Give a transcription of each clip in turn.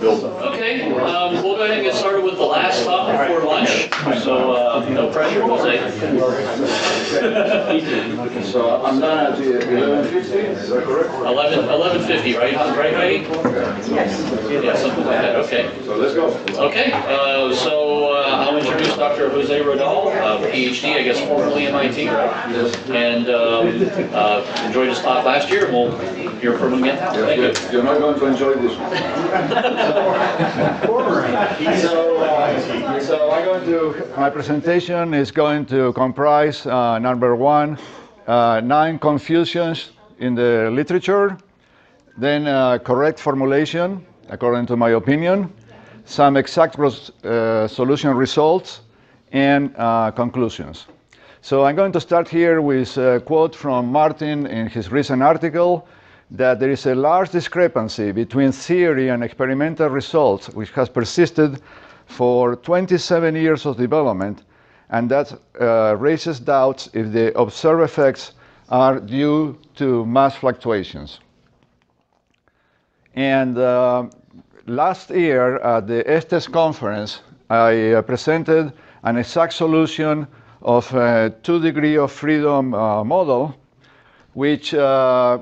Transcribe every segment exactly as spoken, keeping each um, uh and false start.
buildup. Okay, um, we'll go ahead and get started with the last topic before lunch. So uh, no pressure, Jose. So I'm done at eleven fifty. Is that correct? eleven fifty, right? Right, right? Yes. Yeah, something like that. Okay. So let's go. Okay. Uh, so uh, I'll introduce Doctor Jose Rodal, uh, PhD, I guess formerly M I T, and um, uh, enjoyed his talk last year. We'll hear from him again. Thank you. You're not going to enjoy this one. So, uh, so I'm going to. My presentation is going to comprise uh, number one, uh, nine confusions in the literature. Then uh, correct formulation, according to my opinion, some exact uh, solution results, and uh, conclusions. So I'm going to start here with a quote from Martin in his recent article that there is a large discrepancy between theory and experimental results, which has persisted for twenty-seven years of development, and that uh, raises doubts if the observed effects are due to mass fluctuations. And uh, last year at the ESTES conference, I uh, presented an exact solution of a two degree of freedom uh, model, which uh,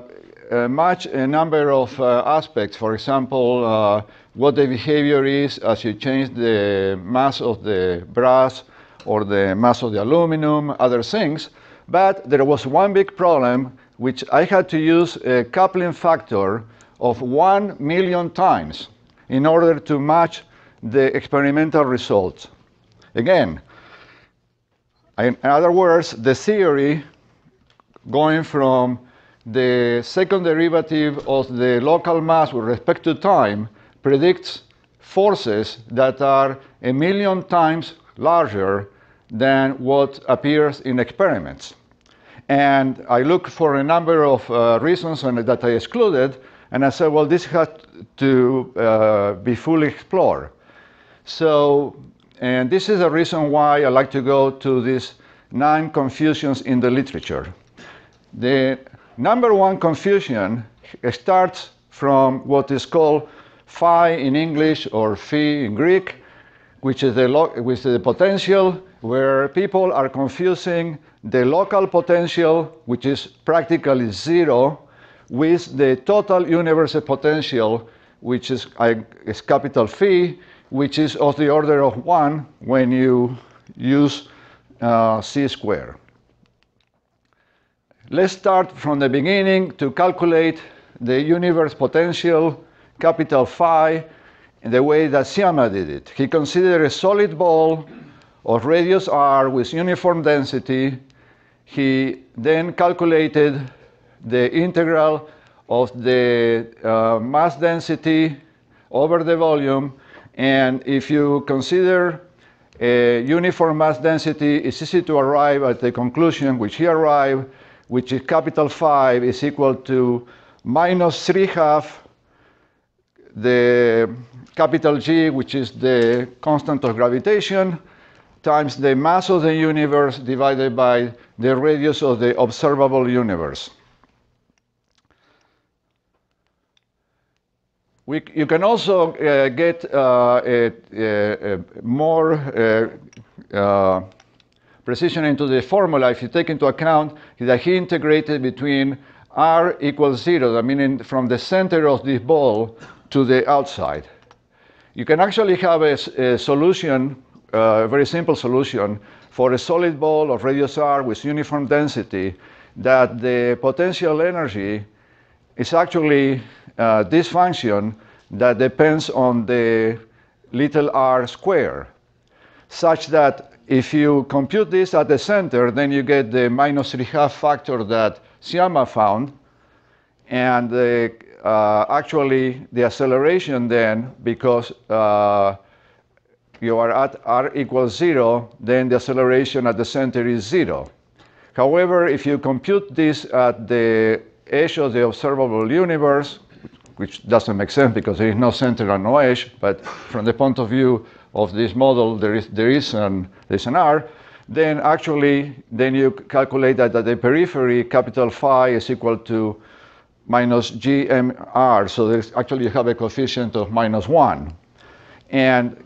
match a number of uh, aspects. For example, uh, what the behavior is as you change the mass of the brass or the mass of the aluminum, other things. But there was one big problem, which I had to use a coupling factor of one million times in order to match the experimental results. Again, in other words, the theory going from the second derivative of the local mass with respect to time predicts forces that are a million times larger than what appears in experiments. And I looked for a number of uh, reasons that I excluded, and I said, well, this had to uh, be fully explored. So, and this is a reason why I like to go to these nine confusions in the literature. The number one confusion starts from what is called phi in English or phi in Greek, which is the, which is the potential, where people are confusing the local potential, which is practically zero, with the total universal potential, which is, is capital phi, which is of the order of one when you use uh, c squared. Let's start from the beginning to calculate the universe potential, capital phi, in the way that Siama did it. He considered a solid ball of radius r with uniform density. He then calculated the integral of the uh, mass density over the volume, and if you consider a uniform mass density, it's easy to arrive at the conclusion which he arrived, which is capital phi is equal to minus three half the capital G, which is the constant of gravitation, times the mass of the universe divided by the radius of the observable universe. We, you can also uh, get uh, a, a, a more uh, uh, precision into the formula if you take into account that he integrated between r equals zero, that meaning from the center of this ball to the outside. You can actually have a, a solution, uh, a very simple solution, for a solid ball of radius r with uniform density that the potential energy is actually Uh, this function that depends on the little r square, such that if you compute this at the center, then you get the minus three half factor that Siama found, and the, uh, actually the acceleration then, because uh, you are at r equals zero, then the acceleration at the center is zero. However, if you compute this at the edge of the observable universe, which doesn't make sense because there is no center and no edge, but from the point of view of this model, there is, there is, an, there is an R, then actually, then you calculate that at the periphery, capital phi is equal to minus G M R, so there's actually you have a coefficient of minus one. And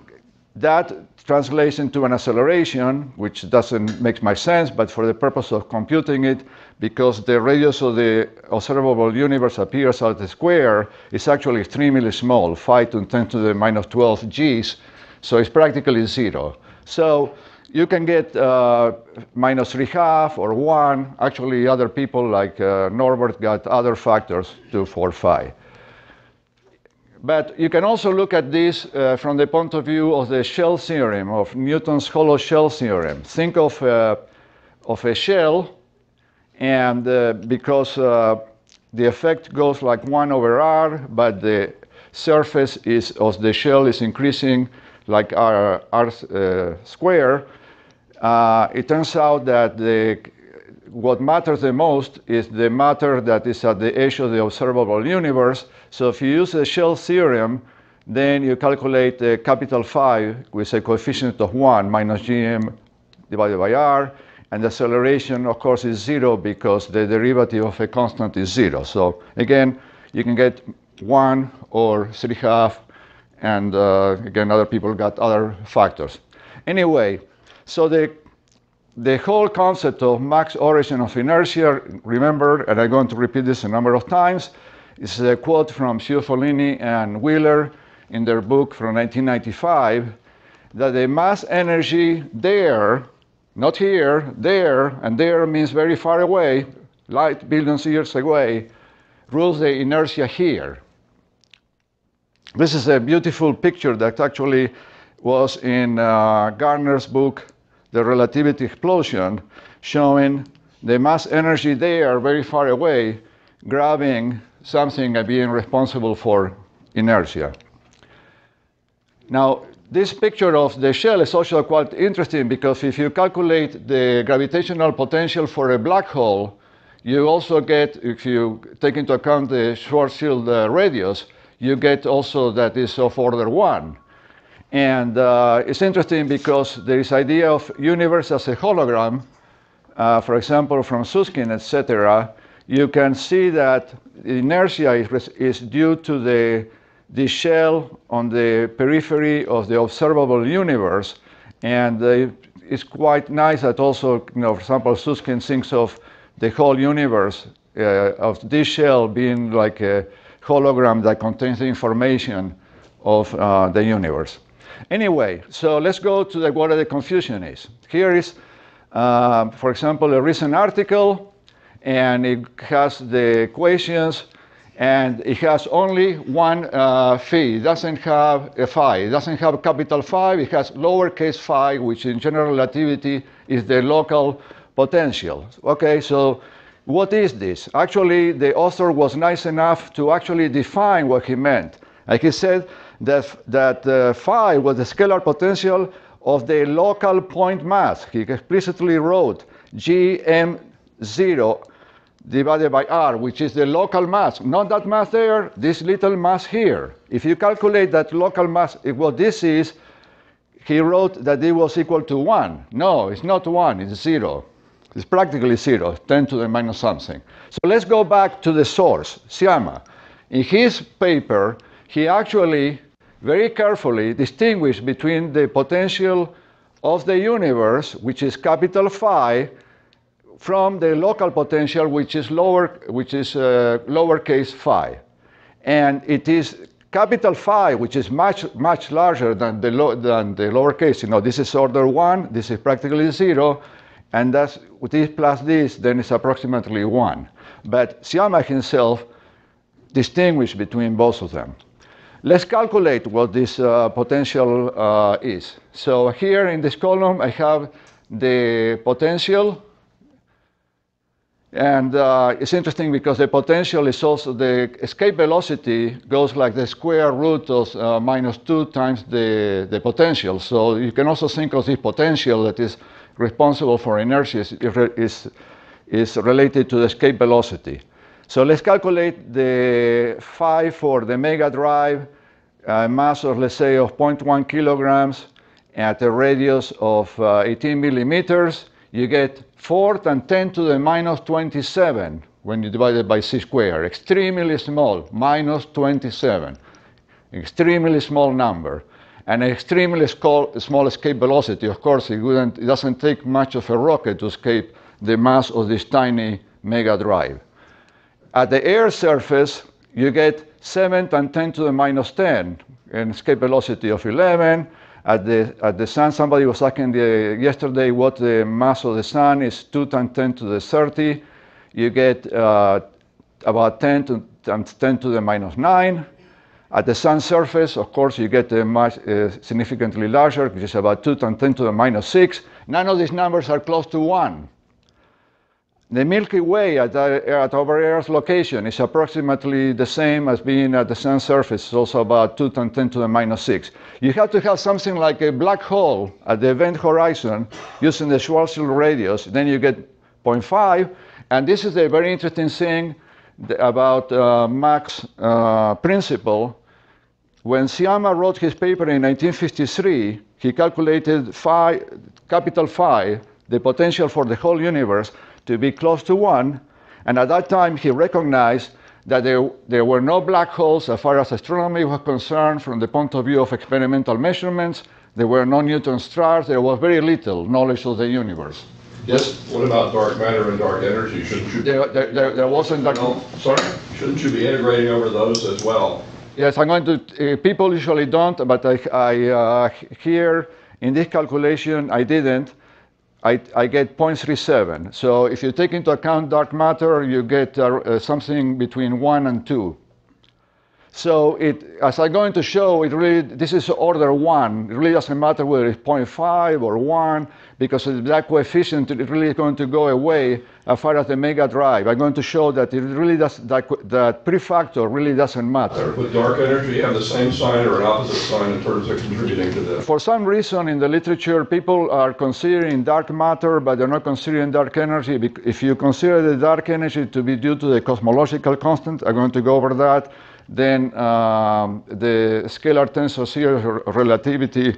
that translates into an acceleration, which doesn't make much sense, but for the purpose of computing it, because the radius of the observable universe appears as the square, it's actually extremely small, five to ten to the minus twelve Gs, so it's practically zero. So you can get uh, minus three half or one. Actually, other people like uh, Norbert got other factors, two, four, five. But you can also look at this uh, from the point of view of the shell theorem, of Newton's hollow shell theorem. Think of, uh, of a shell, and uh, because uh, the effect goes like one over r, but the surface is, of the shell is increasing like r, r uh, square, uh, it turns out that the, what matters the most is the matter that is at the edge of the observable universe. So if you use the shell theorem, then you calculate the capital phi with a coefficient of one minus G M divided by R, and the acceleration, of course, is zero because the derivative of a constant is zero. So again, you can get one or three half, and uh, again, other people got other factors. Anyway, so the The whole concept of max origin of inertia, remember, and I'm going to repeat this a number of times, is a quote from Ciuffolini and Wheeler in their book from nineteen ninety-five, that the mass energy there, not here, there, and there means very far away, light billions of years away, rules the inertia here. This is a beautiful picture that actually was in uh, Gardner's book, The Relativity Explosion, showing the mass energy there very far away grabbing something and being responsible for inertia. Now, this picture of the shell is also quite interesting because if you calculate the gravitational potential for a black hole, you also get, if you take into account the Schwarzschild uh, radius, you get also that is of order one. And uh, it's interesting because there is idea of universe as a hologram, uh, for example, from Susskind, et cetera. You can see that inertia is, is due to the, the shell on the periphery of the observable universe. And uh, it's quite nice that also, you know, for example, Susskind thinks of the whole universe uh, of this shell being like a hologram that contains the information of uh, the universe. Anyway, so let's go to the, what the confusion is. Here is, uh, for example, a recent article, and it has the equations, and it has only one uh, phi. It doesn't have a phi. It doesn't have a capital phi. It has lowercase phi, which in general relativity is the local potential. Okay, so what is this? Actually, the author was nice enough to actually define what he meant. Like he said, that, that uh, phi was the scalar potential of the local point mass. He explicitly wrote G M zero divided by R, which is the local mass. Not that mass there, this little mass here. If you calculate that local mass, what this is, he wrote that it was equal to one. No, it's not one, it's zero. It's practically zero, ten to the minus something. So let's go back to the source, Sciamma. In his paper, he actually very carefully distinguished between the potential of the universe, which is capital phi, from the local potential, which is lower, which is uh, lowercase phi. And it is capital phi, which is much, much larger than the, lo than the lowercase. You know, this is order one, this is practically zero, and that's with this plus this, then it's approximately one. But Sciamma himself distinguished between both of them. Let's calculate what this uh, potential uh, is. So here in this column, I have the potential. And uh, it's interesting because the potential is also the escape velocity goes like the square root of uh, minus two times the, the potential. So you can also think of this potential that is responsible for inertia is, is related to the escape velocity. So let's calculate the phi for the mega drive, uh, mass of, let's say, of zero point one kilograms at a radius of uh, eighteen millimeters. You get four times ten to the minus twenty-seven when you divide it by c squared, extremely small, minus twenty-seven, extremely small number, and an extremely small escape velocity. Of course, it, wouldn't, it doesn't take much of a rocket to escape the mass of this tiny mega drive. At the air surface, you get seven times ten to the minus ten, an escape velocity of eleven. At the, at the sun, somebody was asking the, yesterday what the mass of the sun is, two times ten to the thirty. You get uh, about ten times ten to the minus nine. At the sun's surface, of course, you get a much uh, significantly larger, which is about two times ten to the minus six. None of these numbers are close to one. The Milky Way at, the, at our Earth's location is approximately the same as being at the sun's surface, it's also about two times ten to the minus six. You have to have something like a black hole at the event horizon using the Schwarzschild radius, then you get zero point five, and this is a very interesting thing about uh, Mach's uh, principle. When Sciamma wrote his paper in nineteen fifty-three, he calculated phi, capital Phi, the potential for the whole universe, to be close to one, and at that time he recognized that there, there were no black holes as far as astronomy was concerned from the point of view of experimental measurements. There were no Newton stars, there was very little knowledge of the universe. Yes? What about dark matter and dark energy? Shouldn't you... There, there, there, there wasn't... Dark... No, sorry? Shouldn't you be integrating over those as well? Yes, I'm going to... Uh, people usually don't, but I, I uh, here in this calculation I didn't. I, I get zero point three seven. So if you take into account dark matter, you get uh, uh, something between one and two. So it, as I'm going to show, it really, this is order one. It really doesn't matter whether it's zero point five or one, because of that coefficient, it really is going to go away as far as the mega drive. I'm going to show that it really does, that, that prefactor really doesn't matter. Would dark energy have the same sign or an opposite sign in terms of contributing to this? For some reason in the literature, people are considering dark matter, but they're not considering dark energy. If you consider the dark energy to be due to the cosmological constant, I'm going to go over that. Then um, the scalar tensor series of relativity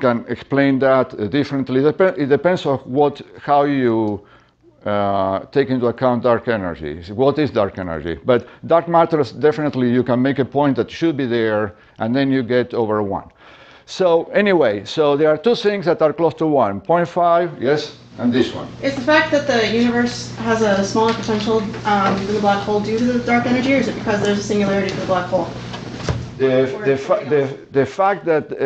can explain that differently. It depends on what, how you uh, take into account dark energy. What is dark energy? But dark matter, definitely you can make a point that should be there, and then you get over one. So anyway, so there are two things that are close to one. zero point five, yes, and this one. Is the fact that the universe has a smaller potential um, than the black hole due to the dark energy, or is it because there's a singularity to the black hole? The, the, fa the, the fact that uh,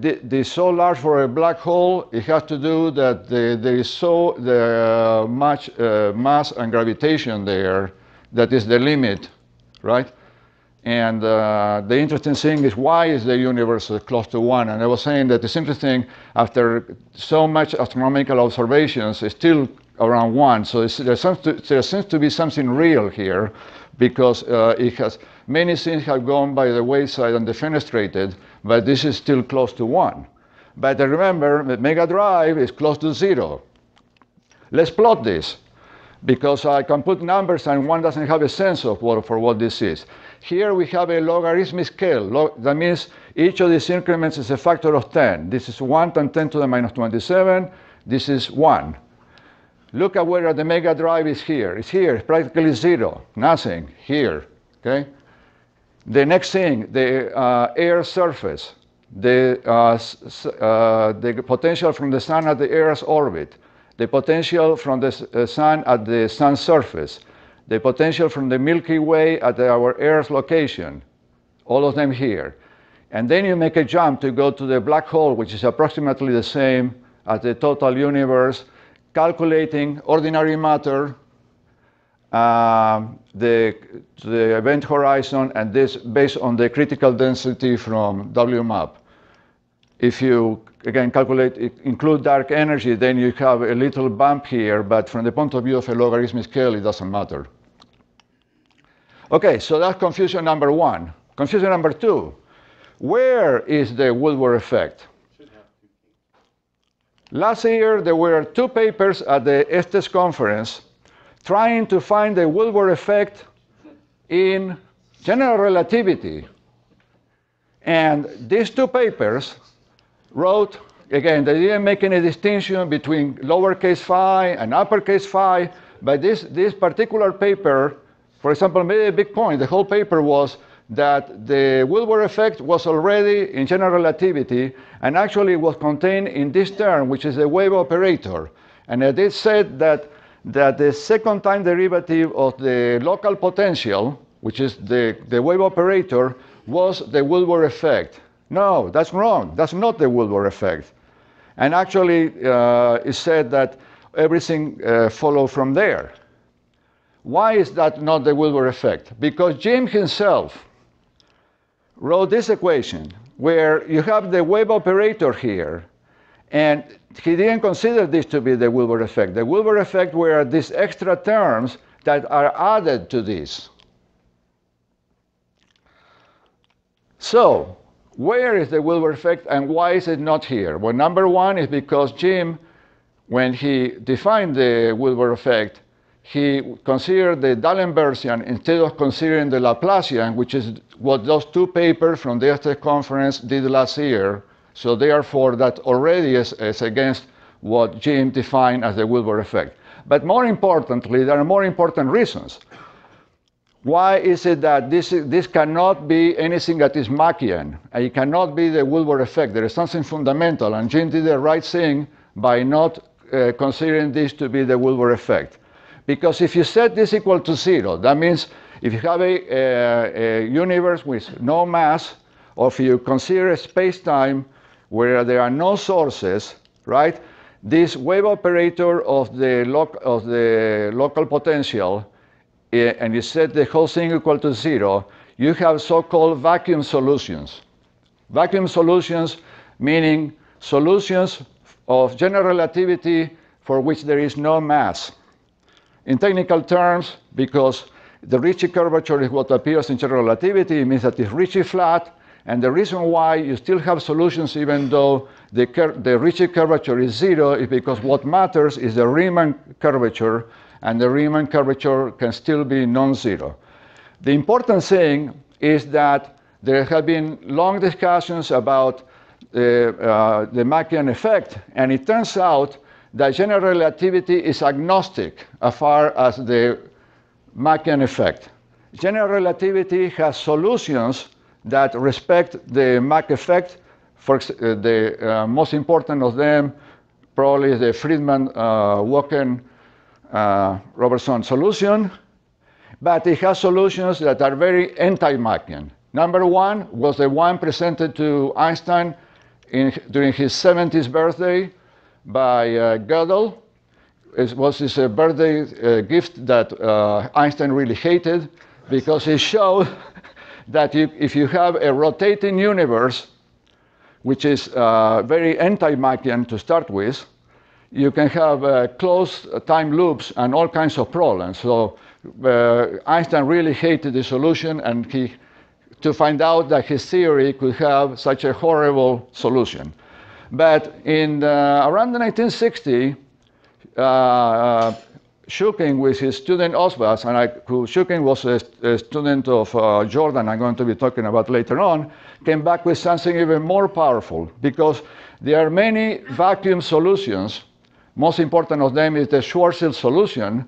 the, the is so large for a black hole, it has to do that the, there is so the, uh, much uh, mass and gravitation there that is the limit, right? And uh, the interesting thing is, why is the universe close to one? And I was saying that it's interesting, after so much astronomical observations, it's still around one. So it's, there, seems to, there seems to be something real here, because uh, it has, many things have gone by the wayside and defenestrated, but this is still close to one. But remember, the mega drive is close to zero. Let's plot this, because I can put numbers and one doesn't have a sense of what, for what this is. Here we have a logarithmic scale. Log that means each of these increments is a factor of ten. This is one times ten to the minus twenty-seven. This is one. Look at where the mega drive is here. It's here. It's practically zero. Nothing. Here. Okay. The next thing, the uh, air surface. The, uh, s uh, the potential from the sun at the Earth's orbit. The potential from the uh, sun at the sun's surface. The potential from the Milky Way at our Earth's location, all of them here. And then you make a jump to go to the black hole, which is approximately the same as the total universe, calculating ordinary matter, um, the, the event horizon, and this based on the critical density from W MAP. If you, again, calculate, include dark energy, then you have a little bump here, but from the point of view of a logarithmic scale, it doesn't matter. Okay, so that's confusion number one. Confusion number two, where is the Woodward effect? Last year, there were two papers at the ESTES conference trying to find the Woodward effect in general relativity. And these two papers wrote, again, they didn't make any distinction between lowercase phi and uppercase phi, But this, this particular paper, for example, made a big point. The whole paper was that the Wilbur effect was already in general relativity and actually was contained in this term, which is the wave operator. And it said that, that the second time derivative of the local potential, which is the, the wave operator, was the Wilbur effect. No, that's wrong. That's not the Wilbur effect. And actually, uh, it said that everything uh, followed from there. Why is that not the Wilbur effect? Because Jim himself wrote this equation, where you have the wave operator here, and he didn't consider this to be the Wilbur effect. The Wilbur effect were these extra terms that are added to this. So, where is the Wilbur effect and why is it not here? Well, number one is because Jim, when he defined the Wilbur effect, he considered the D'Alembert instead of considering the Laplacian, which is what those two papers from the E S T E conference did last year. So therefore, that already is, is against what Jim defined as the Wilbur effect. But more importantly, there are more important reasons. Why is it that this, this cannot be anything that is Machian? It cannot be the Wilbur effect. There is something fundamental, and Jim did the right thing by not uh, considering this to be the Wilbur effect. Because if you set this equal to zero, that means if you have a, a, a universe with no mass, or if you consider a space-time where there are no sources, right? This wave operator of the, loc of the local potential, and you set the whole thing equal to zero, you have so-called vacuum solutions. Vacuum solutions meaning solutions of general relativity for which there is no mass. In technical terms, because the Ricci curvature is what appears in general relativity, it means that it's Ricci flat, and the reason why you still have solutions even though the, the Ricci curvature is zero is because what matters is the Riemann curvature, and the Riemann curvature can still be non-zero. The important thing is that there have been long discussions about the, uh, the Machian effect, and it turns out that general relativity is agnostic as far as the Machian effect. General relativity has solutions that respect the Mach effect. For uh, the uh, most important of them probably is the Friedman-Wocken Uh, Robertson solution, but it has solutions that are very anti-Machian. Number one was the one presented to Einstein in, during his seventieth birthday by uh, Gödel. It was his uh, birthday uh, gift that uh, Einstein really hated, because it showed that you, if you have a rotating universe, which is uh, very anti-Machian to start with, you can have uh, closed time loops and all kinds of problems. So uh, Einstein really hated the solution, and he, to find out that his theory could have such a horrible solution. But in uh, around the nineteen sixties, uh, uh, Schuking with his student Oswald, and I, who Schuking was a, a student of uh, Jordan, I'm going to be talking about later on, came back with something even more powerful, because there are many vacuum solutions. Most important of them is the Schwarzschild solution,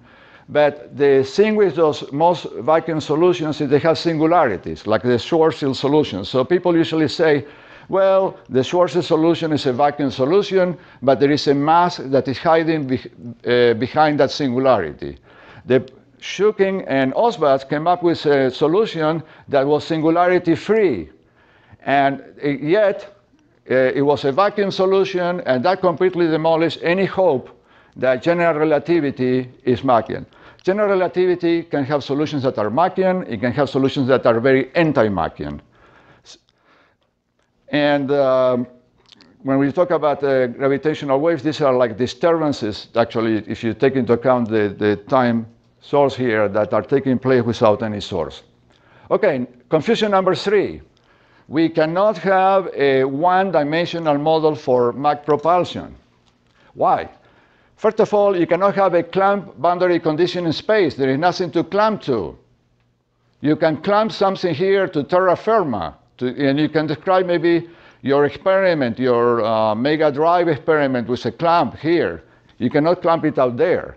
but the thing with those most vacuum solutions is they have singularities, like the Schwarzschild solution. So people usually say, well, the Schwarzschild solution is a vacuum solution, but there is a mass that is hiding be uh, behind that singularity. The Schuking and Oswald came up with a solution that was singularity-free, and yet uh, it was a vacuum solution, and that completely demolished any hope that general relativity is Machian. General relativity can have solutions that are Machian, it can have solutions that are very anti-Machian. And um, when we talk about uh, gravitational waves, these are like disturbances, actually, if you take into account the, the time source here, that are taking place without any source. Okay, confusion number three. We cannot have a one-dimensional model for Mach propulsion. Why? First of all, you cannot have a clamp boundary condition in space. There is nothing to clamp to. You can clamp something here to terra firma. And you can describe maybe your experiment, your uh, mega drive experiment with a clamp here. You cannot clamp it out there.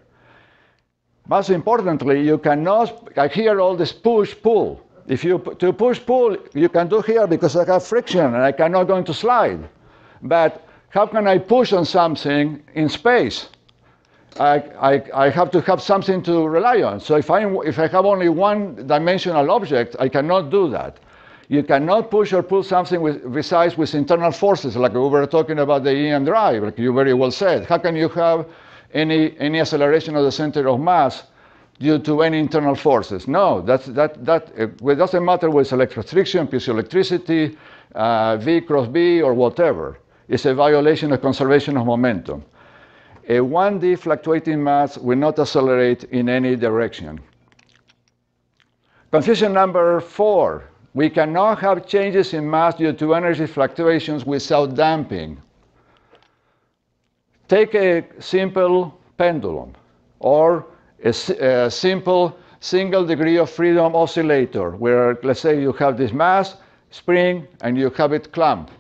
Most importantly, you cannot, I hear all this push-pull. If you to push-pull, you can do here because I have friction and I cannot go into slide. But how can I push on something in space? I, I, I have to have something to rely on. So if I, if I have only one dimensional object, I cannot do that. You cannot push or pull something with, besides with internal forces, like we were talking about the E M drive, like you very well said. How can you have any, any acceleration of the center of mass due to any internal forces? No, that's, that, that, it doesn't matter whether it's electrostriction, piezoelectricity, uh, V cross B, or whatever. It's a violation of conservation of momentum. A one D fluctuating mass will not accelerate in any direction. Confusion number four. We cannot have changes in mass due to energy fluctuations without damping. Take a simple pendulum or a, a simple single degree of freedom oscillator where, let's say, you have this mass, spring, and you have it clamped.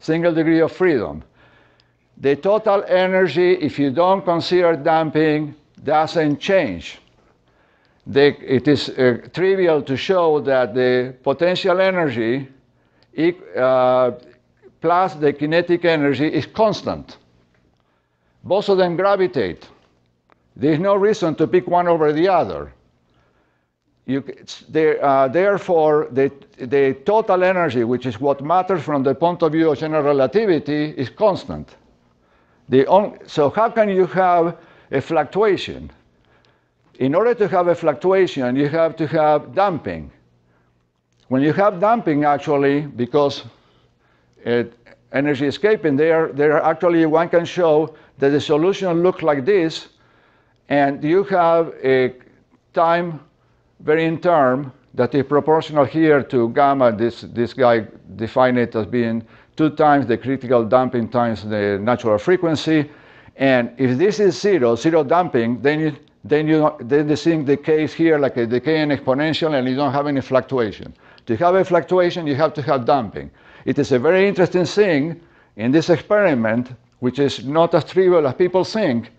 Single degree of freedom. The total energy, if you don't consider damping, doesn't change. They, it is uh, trivial to show that the potential energy uh, plus the kinetic energy is constant. Both of them gravitate. There is no reason to pick one over the other. You, uh, therefore, the, the total energy, which is what matters from the point of view of general relativity, is constant. The on, so how can you have a fluctuation? In order to have a fluctuation, you have to have damping. When you have damping, actually, because it, energy escaping there, there actually one can show that the solution looks like this, and you have a time varying term that is proportional here to gamma. This, this guy defined it as being two times the critical damping times the natural frequency. And if this is zero, zero damping, then you then you then the thing decays here like a decaying exponential, and you don't have any fluctuation. To have a fluctuation, you have to have damping. It is a very interesting thing in this experiment, which is not as trivial as people think,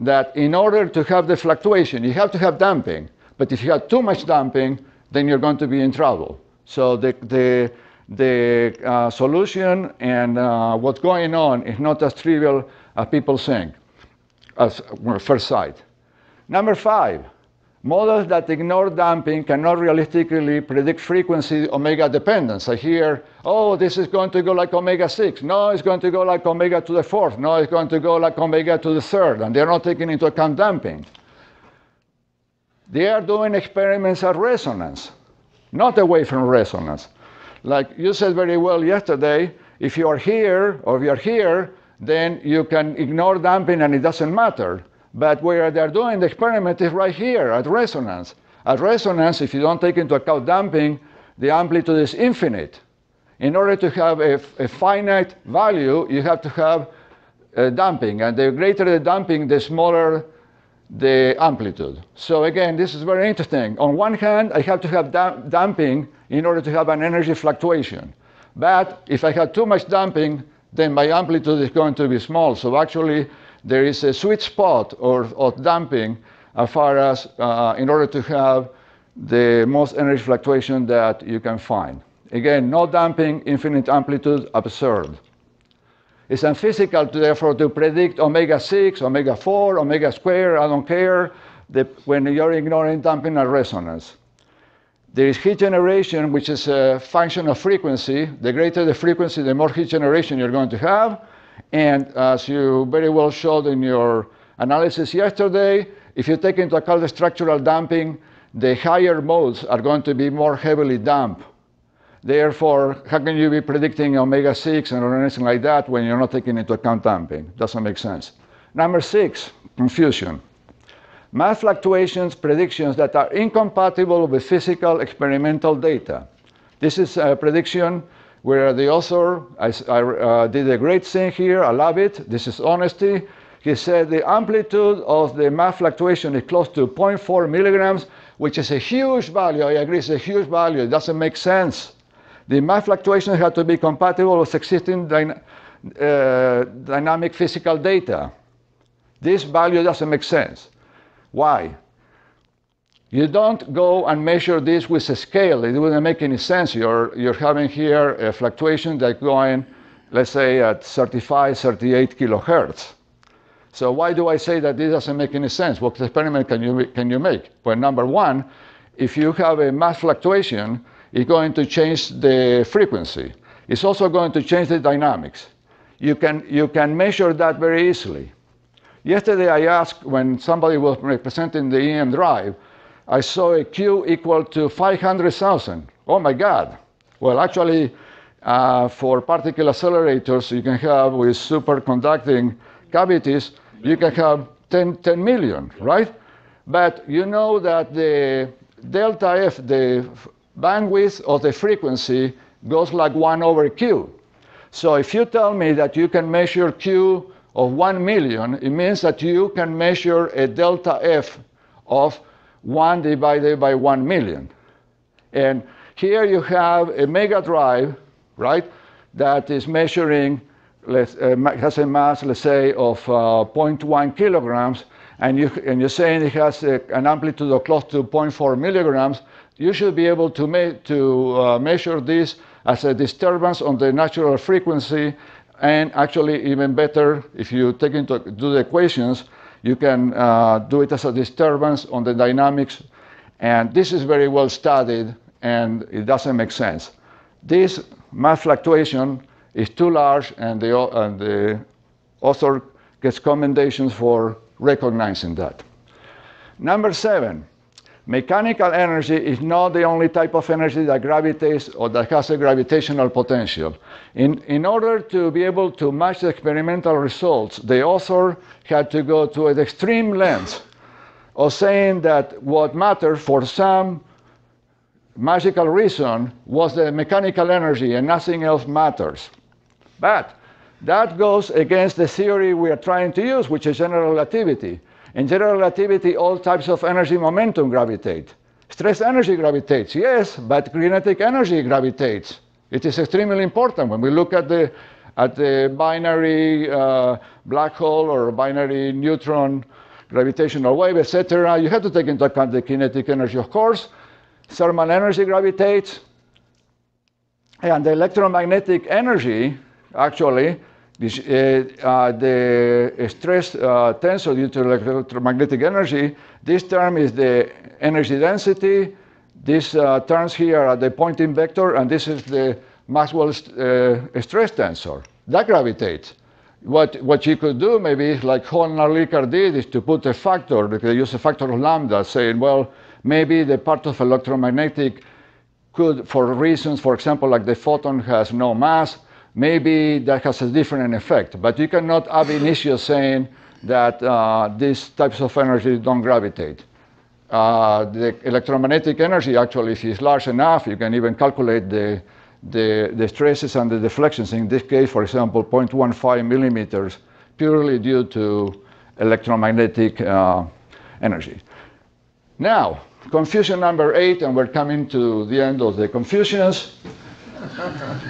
that in order to have the fluctuation, you have to have damping. But if you have too much damping, then you're going to be in trouble. So the the the uh, solution and uh, what's going on is not as trivial as people think as well, first sight. Number five, models that ignore damping cannot realistically predict frequency omega dependence. I hear, oh, this is going to go like omega six. No, it's going to go like omega to the fourth. No, it's going to go like omega to the third. And they're not taking into account damping. They are doing experiments at resonance, not away from resonance. Like you said very well yesterday, if you are here or you're here, then you can ignore damping and it doesn't matter. But where they're doing the experiment is right here, at resonance. At resonance, if you don't take into account damping, the amplitude is infinite. In order to have a, a finite value, you have to have uh, damping. And the greater the damping, the smaller the amplitude. So again, this is very interesting. On one hand, I have to have damp damping in order to have an energy fluctuation. But if I have too much damping, then my amplitude is going to be small. So actually, there is a sweet spot of damping as far as uh, in order to have the most energy fluctuation that you can find. Again, no damping, infinite amplitude, absurd. It's unphysical, to, therefore, to predict omega six, omega four, omega square, I don't care, the, when you're ignoring damping and resonance. There is heat generation, which is a function of frequency. The greater the frequency, the more heat generation you're going to have. And as you very well showed in your analysis yesterday, if you take into account the structural damping, the higher modes are going to be more heavily damped. Therefore, how can you be predicting omega six or anything like that when you're not taking into account damping? Doesn't make sense. Number six, confusion. Mass fluctuations predictions that are incompatible with physical experimental data. This is a prediction where the author, I, I uh, did a great thing here, I love it, this is honesty. He said the amplitude of the mass fluctuation is close to zero point four milligrams, which is a huge value. I agree, it's a huge value, it doesn't make sense. The mass fluctuation had to be compatible with existing dyna uh, dynamic physical data. This value doesn't make sense. Why? You don't go and measure this with a scale. It wouldn't make any sense. You're, you're having here a fluctuation that's going, let's say, at thirty-five, thirty-eight kilohertz. So why do I say that this doesn't make any sense? What experiment can you, can you make? Well, number one, if you have a mass fluctuation, it's going to change the frequency. It's also going to change the dynamics. You can, you can measure that very easily. Yesterday I asked, when somebody was presenting the E M drive, I saw a Q equal to five hundred thousand. Oh my God. Well, actually, uh, for particle accelerators, you can have with superconducting cavities, you can have ten million, right? But you know that the delta F, the bandwidth of the frequency, goes like one over Q. So if you tell me that you can measure Q of one million, it means that you can measure a delta F of one divided by one million. And here you have a mega drive, right, that is measuring, let's, uh, has a mass, let's say, of uh, zero point one kilograms, and, you, and you're saying it has a, an amplitude of close to zero point four milligrams. You should be able to, me to uh, measure this as a disturbance on the natural frequency, and actually even better, if you take into do the equations, you can uh, do it as a disturbance on the dynamics, and this is very well studied, and it doesn't make sense. This mass fluctuation is too large, and the, and the author gets commendations for recognizing that. Number seven, mechanical energy is not the only type of energy that gravitates or that has a gravitational potential. In, in order to be able to match the experimental results, the author had to go to an extreme length of saying that what mattered for some magical reason was the mechanical energy and nothing else matters. But that goes against the theory we are trying to use, which is general relativity. In general relativity, all types of energy momentum gravitate. Stress energy gravitates, yes, but kinetic energy gravitates. It is extremely important. When we look at the, at the binary uh, black hole or binary neutron gravitational wave, et cetera, you have to take into account the kinetic energy, of course. Thermal energy gravitates, and the electromagnetic energy, actually, this, uh, uh, the stress uh, tensor due to electromagnetic energy, this term is the energy density, these uh, terms here are the pointing vector, and this is the Maxwell uh, stress tensor. That gravitates. What, what you could do maybe, like Holland-Likert did, is to put a factor, because they use a factor of lambda, saying, well, maybe the part of electromagnetic could, for reasons, for example, like the photon has no mass, maybe that has a different effect. But you cannot ab initio saying that uh, these types of energy don't gravitate. Uh, the electromagnetic energy, actually, if it's large enough, you can even calculate the, the, the stresses and the deflections. In this case, for example, zero point one five millimeters, purely due to electromagnetic uh, energy. Now, confusion number eight, and we're coming to the end of the confusions.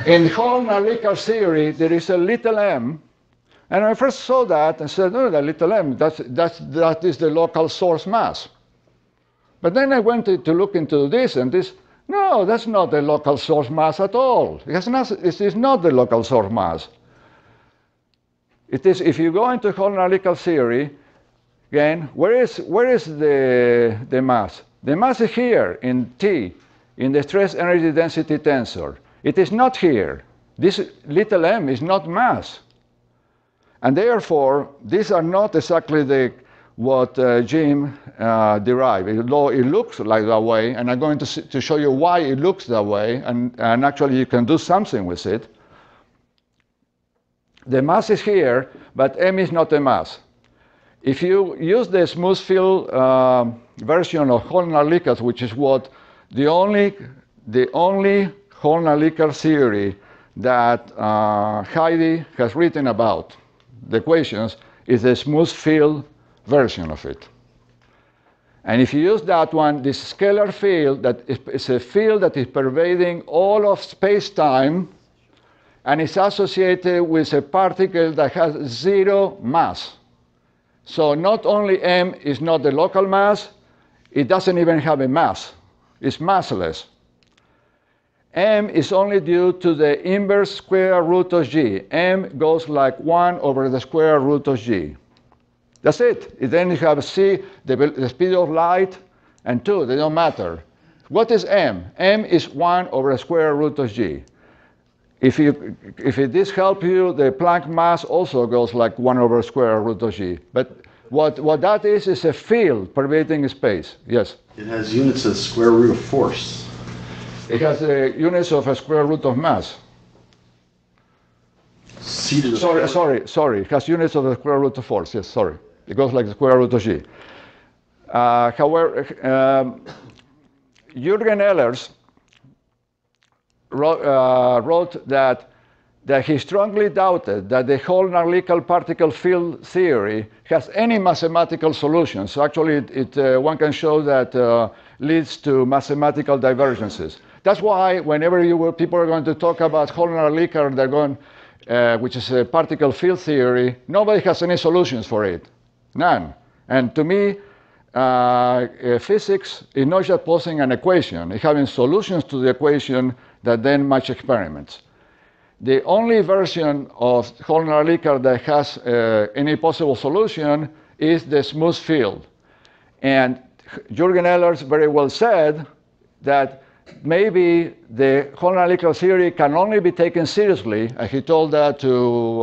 In Holland-Likert theory, there is a little m, and I first saw that and said, oh, the little m, that's, that's, that is the local source mass. But then I went to, to look into this, and this, no, that's not the local source mass at all. It, has not, it is not the local source mass. It is, if you go into Holland-Likert theory, again, where is, where is the, the mass? The mass is here in T, in the stress energy density tensor. It is not here. This little m is not mass. And therefore, these are not exactly the, what uh, Jim uh, derived, though it looks like that way, and I'm going to, see, to show you why it looks that way, and, and actually you can do something with it. The mass is here, but m is not a mass. If you use the smooth field uh, version of Holland-Likert, which is what the only, the only Holland-Likert theory that uh, Heidi has written about, the equations, is the smooth field version of it. And if you use that one, this scalar field, that is a field that is pervading all of space-time, and is associated with a particle that has zero mass. So not only m is not the local mass, It doesn't even have a mass. It's massless. M is only due to the inverse square root of g. M goes like one over the square root of g. That's it. And then you have c, the, the speed of light, and two, they don't matter. What is m? M is one over the square root of g. If, you, if this helps you, the Planck mass also goes like one over square root of g. But what, what that is, is a field pervading space. Yes? It has units of square root of force. It has uh, units of a square root of mass. C to the sorry, fourth. sorry, sorry. It has units of the square root of force. Yes, sorry. It goes like the square root of g. Uh, however, um, Jürgen Ehlers wrote, uh, wrote that, that he strongly doubted that the whole non-local particle field theory has any mathematical solutions. So actually, it, it, uh, one can show that uh, leads to mathematical divergences. That's why whenever you were, people are going to talk about whole non-local, they're going, uh, which is a particle field theory, nobody has any solutions for it, none. And to me, Uh, physics is not just posing an equation, it's having solutions to the equation that then match experiments. The only version of whole non-local that has uh, any possible solution is the smooth field. And Jürgen Ehlers very well said that maybe the whole non-local theory can only be taken seriously, and he told that to,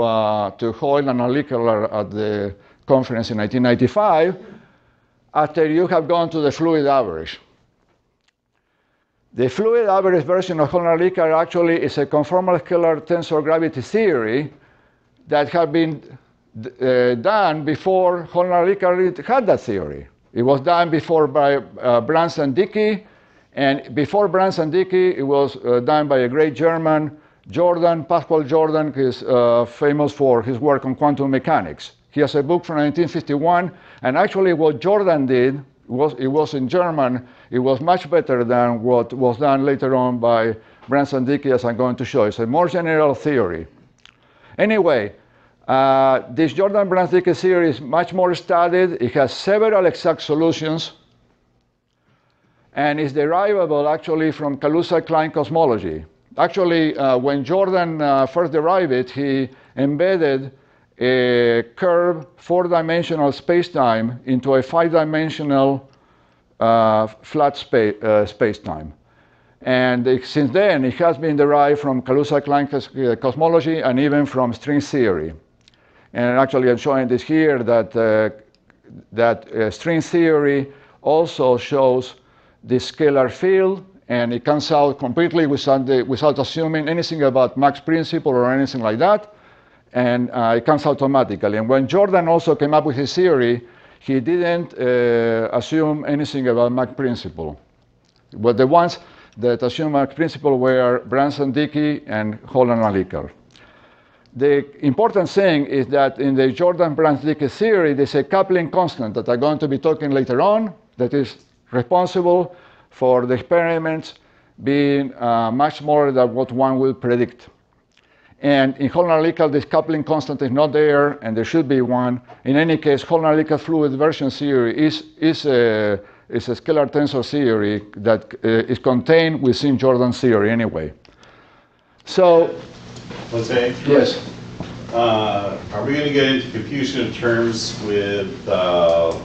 uh, to Hoyle and Nalikar at the conference in nineteen ninety-five. After you have gone to the fluid average. The fluid average version of whole non-local actually is a conformal scalar tensor gravity theory that had been uh, done before whole non-local had that theory. It was done before by uh, Brans and Dickey, and before Brans and Dickey, it was uh, done by a great German, Jordan, Pascual Jordan, who's uh, famous for his work on quantum mechanics. He has a book from nineteen fifty-one, and actually what Jordan did, was, it was in German, it was much better than what was done later on by Brans and Dickey, as I'm going to show. It's a more general theory. Anyway, uh, this Jordan-Brans-Dickey theory is much more studied, it has several exact solutions, and is derivable actually from Kaluza-Klein cosmology. Actually, uh, when Jordan uh, first derived it, he embedded a curved four-dimensional space-time into a five-dimensional uh, flat spa uh, space-time. And it, since then, it has been derived from Kaluza-Klein cos uh, cosmology and even from string theory. And actually, I'm showing this here, that, uh, that uh, string theory also shows the scalar field, and it comes out completely without, the, without assuming anything about Max principle or anything like that. And uh, it comes automatically. And when Jordan also came up with his theory, he didn't uh, assume anything about Mach principle. But the ones that assumed Mach principle were Brans and Dickey and Hoyle and Nalikar. The important thing is that in the Jordan-Brans-Dickey theory, there's a coupling constant that I'm going to be talking later on that is responsible for the experiments being uh, much more than what one will predict. And in whole non-local, this coupling constant is not there, and there should be one. In any case, whole non-local fluid version theory is, is, a, is a scalar tensor theory that uh, is contained within Jordan's theory anyway. So, Jose? Yes. Uh, are we going to get into confusion of terms with uh,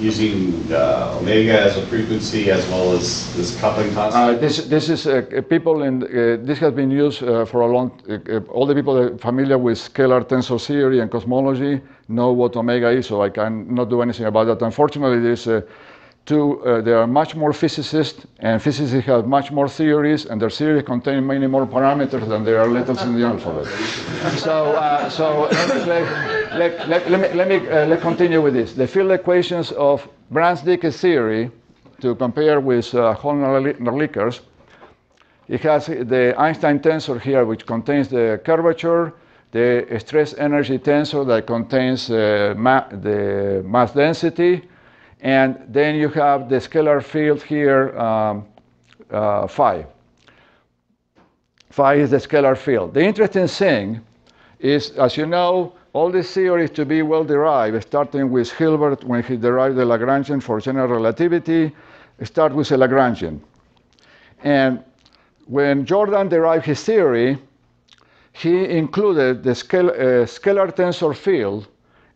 using uh, omega as a frequency as well as this coupling constant? Uh, this this is uh, people in uh, this has been used uh, for a long. Uh, all the people that are familiar with scalar tensor theory and cosmology know what omega is, so I can not do anything about that. Unfortunately, there's uh, two. Uh, there are much more physicists, and physicists have much more theories, and their theories contain many more parameters than there are letters in the alphabet. so uh, so. Anyway, Let, let, let me, let me uh, let continue with this. The field equations of Brans-Dickey theory, to compare with uh, whole non-locals, it has the Einstein tensor here, which contains the curvature, the stress energy tensor that contains uh, ma the mass density, and then you have the scalar field here, um, uh, phi. Phi is the scalar field. The interesting thing is, as you know, All this theory is to be well-derived, starting with Hilbert when he derived the Lagrangian for general relativity. Start with the Lagrangian. And when Jordan derived his theory, he included the scal uh, scalar tensor field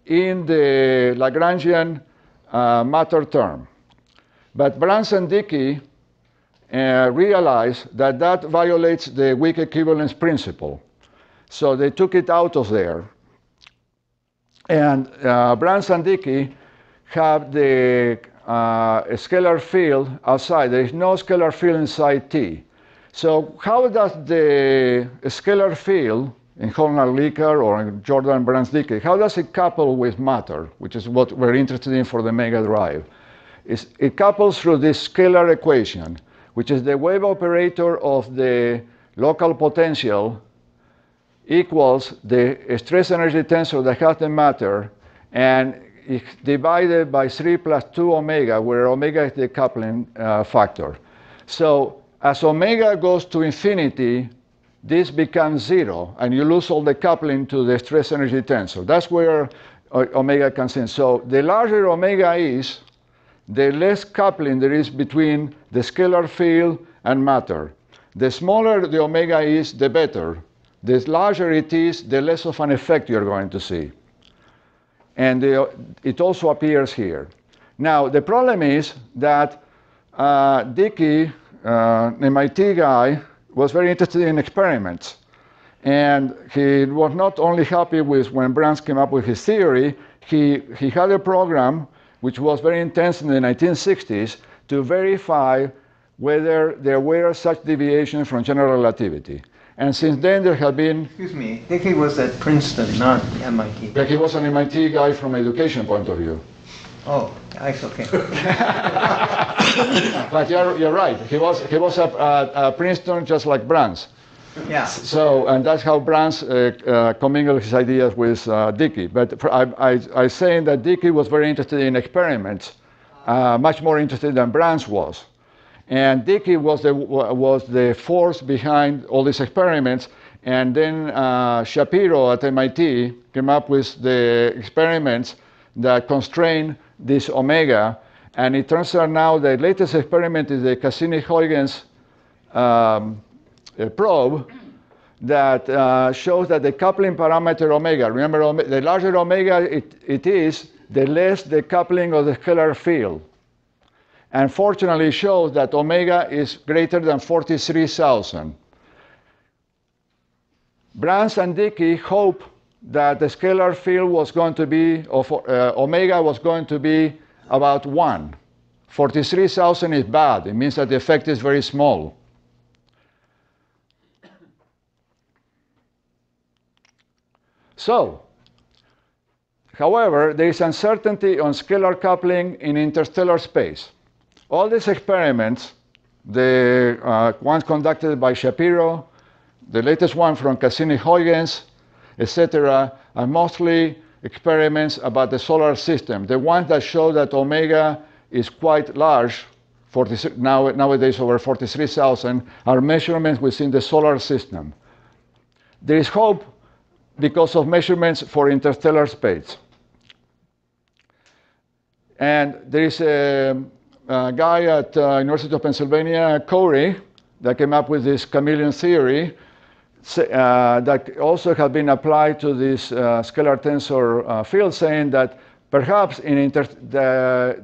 in the Lagrangian uh, matter term. But Branson-Dickey uh, realized that that violates the weak equivalence principle. So they took it out of there. And uh, Branson-Dickey have the uh, scalar field outside. There is no scalar field inside T. So how does the scalar field in Horner-Licker or in Jordan-Branson-Dickey, how does it couple with matter, which is what we're interested in for the mega drive? It's, it couples through this scalar equation, which is the wave operator of the local potential equals the stress energy tensor that has the matter, and it's divided by three plus two omega, where omega is the coupling uh, factor. So as omega goes to infinity, this becomes zero, and you lose all the coupling to the stress energy tensor. That's where omega comes in. So the larger omega is, the less coupling there is between the scalar field and matter. The smaller the omega is, the better. The larger it is, the less of an effect you're going to see. And the, it also appears here. Now, the problem is that uh, Dickey, Uh, an M I T guy, was very interested in experiments, and he was not only happy with when Brands came up with his theory. He, he had a program which was very intense in the nineteen sixties to verify whether there were such deviations from general relativity. And since then there have been... Excuse me, Dickey was at Princeton, not M I T. Yeah, he was an M I T guy from an education point of view. Oh, that's okay. But you're, you're right. He was he was at, at, at Princeton, just like Brands. Yeah. So and that's how Brands uh, uh, commingled his ideas with uh, Dickey. But for, I I I saying that Dickey was very interested in experiments, uh, much more interested than Brands was, and Dickey was the was the force behind all these experiments. And then uh, Shapiro at M I T came up with the experiments that constrain this omega. And it turns out now the latest experiment is the Cassini-Huygens um, probe that uh, shows that the coupling parameter omega, remember ome the larger omega it, it is, the less the coupling of the scalar field. And fortunately shows that omega is greater than forty-three thousand. Brands and Dickey hope that the scalar field was going to be, of, uh, omega was going to be about one. forty-three thousand is bad. It means that the effect is very small. So, however, there is uncertainty on scalar coupling in interstellar space. All these experiments, the uh, ones conducted by Shapiro, the latest one from Cassini-Huygens, et cetera, are mostly experiments about the solar system, the ones that show that omega is quite large, forty-six, now, nowadays over forty-three thousand, are measurements within the solar system. There is hope because of measurements for interstellar space. And there is a, a guy at uh, University of Pennsylvania, Corey, that came up with this chameleon theory, Uh, that also have been applied to this uh, scalar tensor uh, field, saying that perhaps in inter the,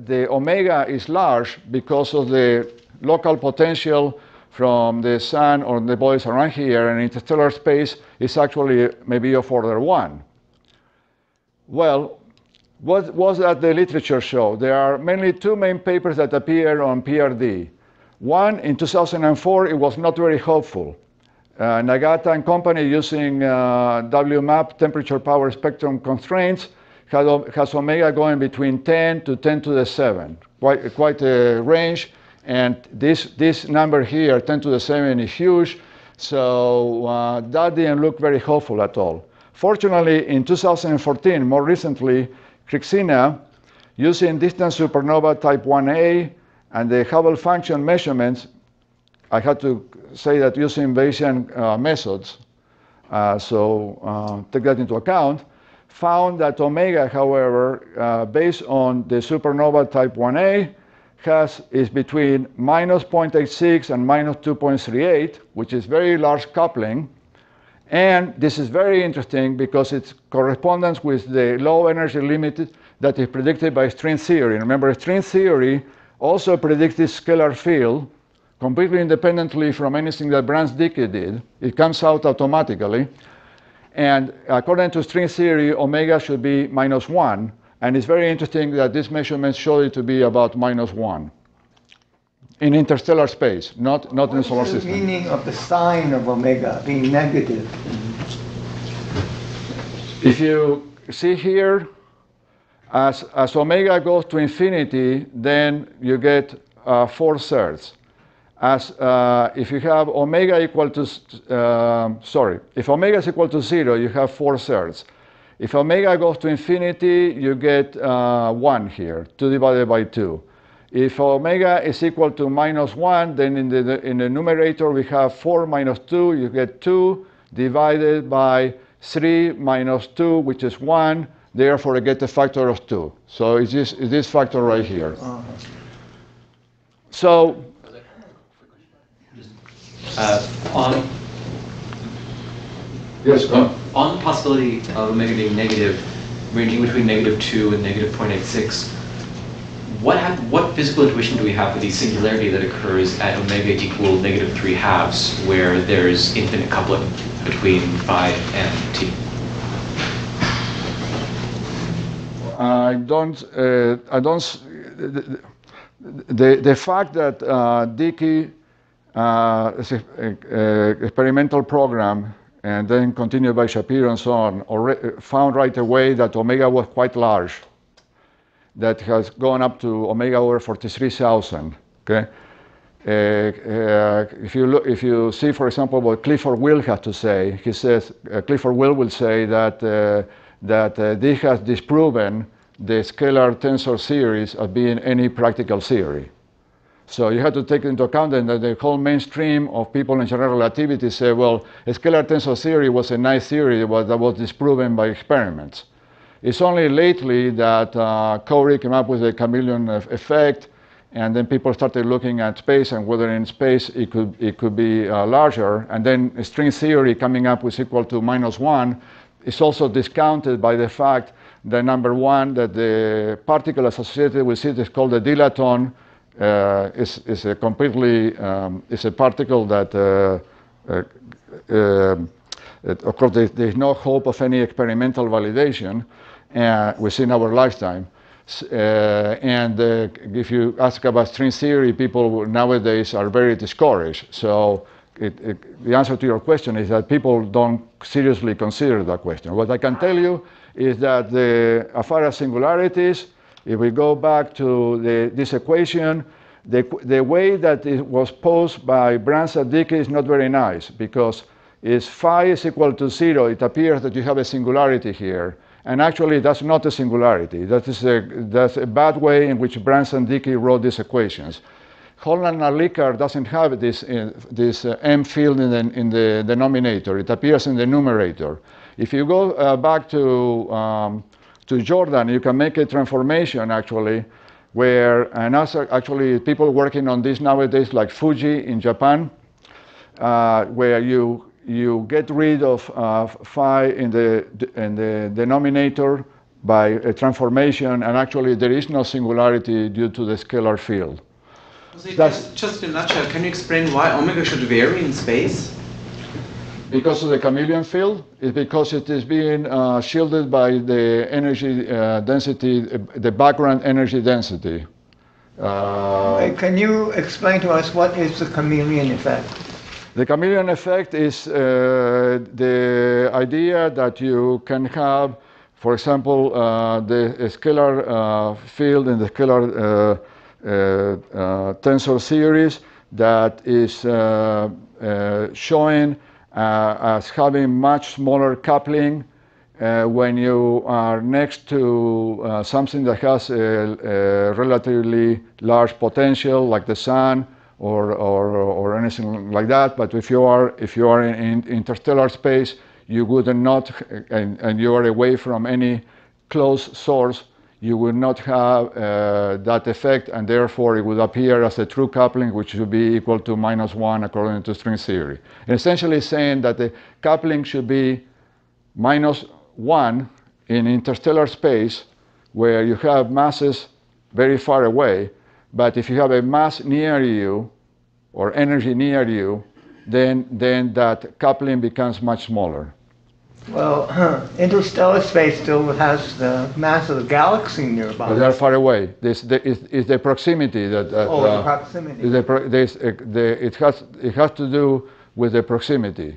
the omega is large because of the local potential from the sun or the bodies around here, and interstellar space is actually maybe of order one. Well, what was that the literature show? There are mainly two main papers that appear on P R D. One, in two thousand four, it was not very hopeful. Uh, Nagata and company, using uh, W MAP temperature power spectrum constraints, had, has omega going between ten to ten to the seven, quite, quite a range. And this, this number here, ten to the seven, is huge. So uh, that didn't look very hopeful at all. Fortunately, in two thousand fourteen, more recently, Krixina, using distant supernova type one A and the Hubble function measurements, I had to say that using Bayesian uh, methods, uh, so uh, take that into account, found that omega, however, uh, based on the supernova type one A, has is between minus zero point eight six and minus two point three eight, which is very large coupling. And this is very interesting because it's correspondence with the low energy limit that is predicted by string theory. Remember, string theory also predicted scalar field completely independently from anything that Brands-Dicke did. It comes out automatically. And according to string theory, omega should be minus one. And it's very interesting that this measurement showed it to be about minus one in interstellar space, not, not in the solar system. What is the meaning of the sign of omega being negative? If you see here, as, as omega goes to infinity, then you get uh, four-thirds. As uh, if you have omega equal to, uh, sorry, if omega is equal to zero, you have four-thirds. If omega goes to infinity, you get uh, one here, two divided by two. If omega is equal to minus one, then in the, in the numerator we have four minus two, you get two divided by three minus two, which is one. Therefore, I get a factor of two. So it's this, it's this factor right here. Uh-huh. So, uh, on yes, on, on the possibility of omega being negative, ranging between negative two and negative zero point eight six, what, have, what physical intuition do we have for the singularity that occurs at omega equal negative three halves, where there's infinite coupling between phi and t? I don't, uh, I don't, the, the, the fact that uh, Dicke uh, experimental program and then continued by Shapiro and so on, already found right away that omega was quite large. That has gone up to omega over forty-three thousand. Okay, uh, uh, if you look, if you see, for example, what Clifford Will has to say, he says uh, Clifford Will will say that uh, that uh, this has disproven the scalar tensor theories of being any practical theory. So you have to take into account that the whole mainstream of people in general relativity say, well, scalar tensor theory was a nice theory that was, that was disproven by experiments. It's only lately that uh, Corey came up with the chameleon effect, and then people started looking at space and whether in space it could, it could be uh, larger. And then string theory coming up with equal to minus one is also discounted by the fact that, number one, that the particle associated with it is called the dilaton. Uh, is, is a completely, um, is a particle that, uh, uh, uh, it, of course, there, there's no hope of any experimental validation Uh, within our lifetime. Uh, and uh, if you ask about string theory, people nowadays are very discouraged. So it, it, the answer to your question is that people don't seriously consider that question. What I can tell you is that the, as far as singularities, if we go back to the, this equation, the, the way that it was posed by Brands and Dicke is not very nice, because if phi is equal to zero, it appears that you have a singularity here. And actually, that's not a singularity. That is a, that's a bad way in which Brands and Dicke wrote these equations. Holland and Likert doesn't have this, uh, this uh, M field in the, in the denominator. It appears in the numerator. If you go uh, back to, um, to Jordan, you can make a transformation, actually, where, and actually people working on this nowadays, like Fuji in Japan, uh, where you you get rid of uh, phi in the, in the denominator by a transformation, and actually there is no singularity due to the scalar field. So that's just in a nutshell, can you explain why omega should vary in space? Because of the chameleon field? It's because it is being uh, shielded by the energy uh, density, the background energy density. Uh, can you explain to us what is the chameleon effect? The chameleon effect is uh, the idea that you can have, for example, uh, the scalar uh, field in the scalar uh, uh, uh, tensor series that is uh, uh, showing uh, as having much smaller coupling uh, when you are next to uh, something that has a, a relatively large potential, like the sun, Or, or, or anything like that. But if you are, if you are in, in interstellar space, you would not, and, and you are away from any close source, you will not have uh, that effect, and therefore it would appear as a true coupling, which should be equal to minus one according to string theory. And essentially saying that the coupling should be minus one in interstellar space, where you have masses very far away, but if you have a mass near you or energy near you, then then that coupling becomes much smaller. Well, huh, interstellar space still has the mass of the galaxy nearby. But they're far away. This the, is, is the proximity that. that oh, uh, the proximity. The pro this, uh, the, it has it has to do with the proximity.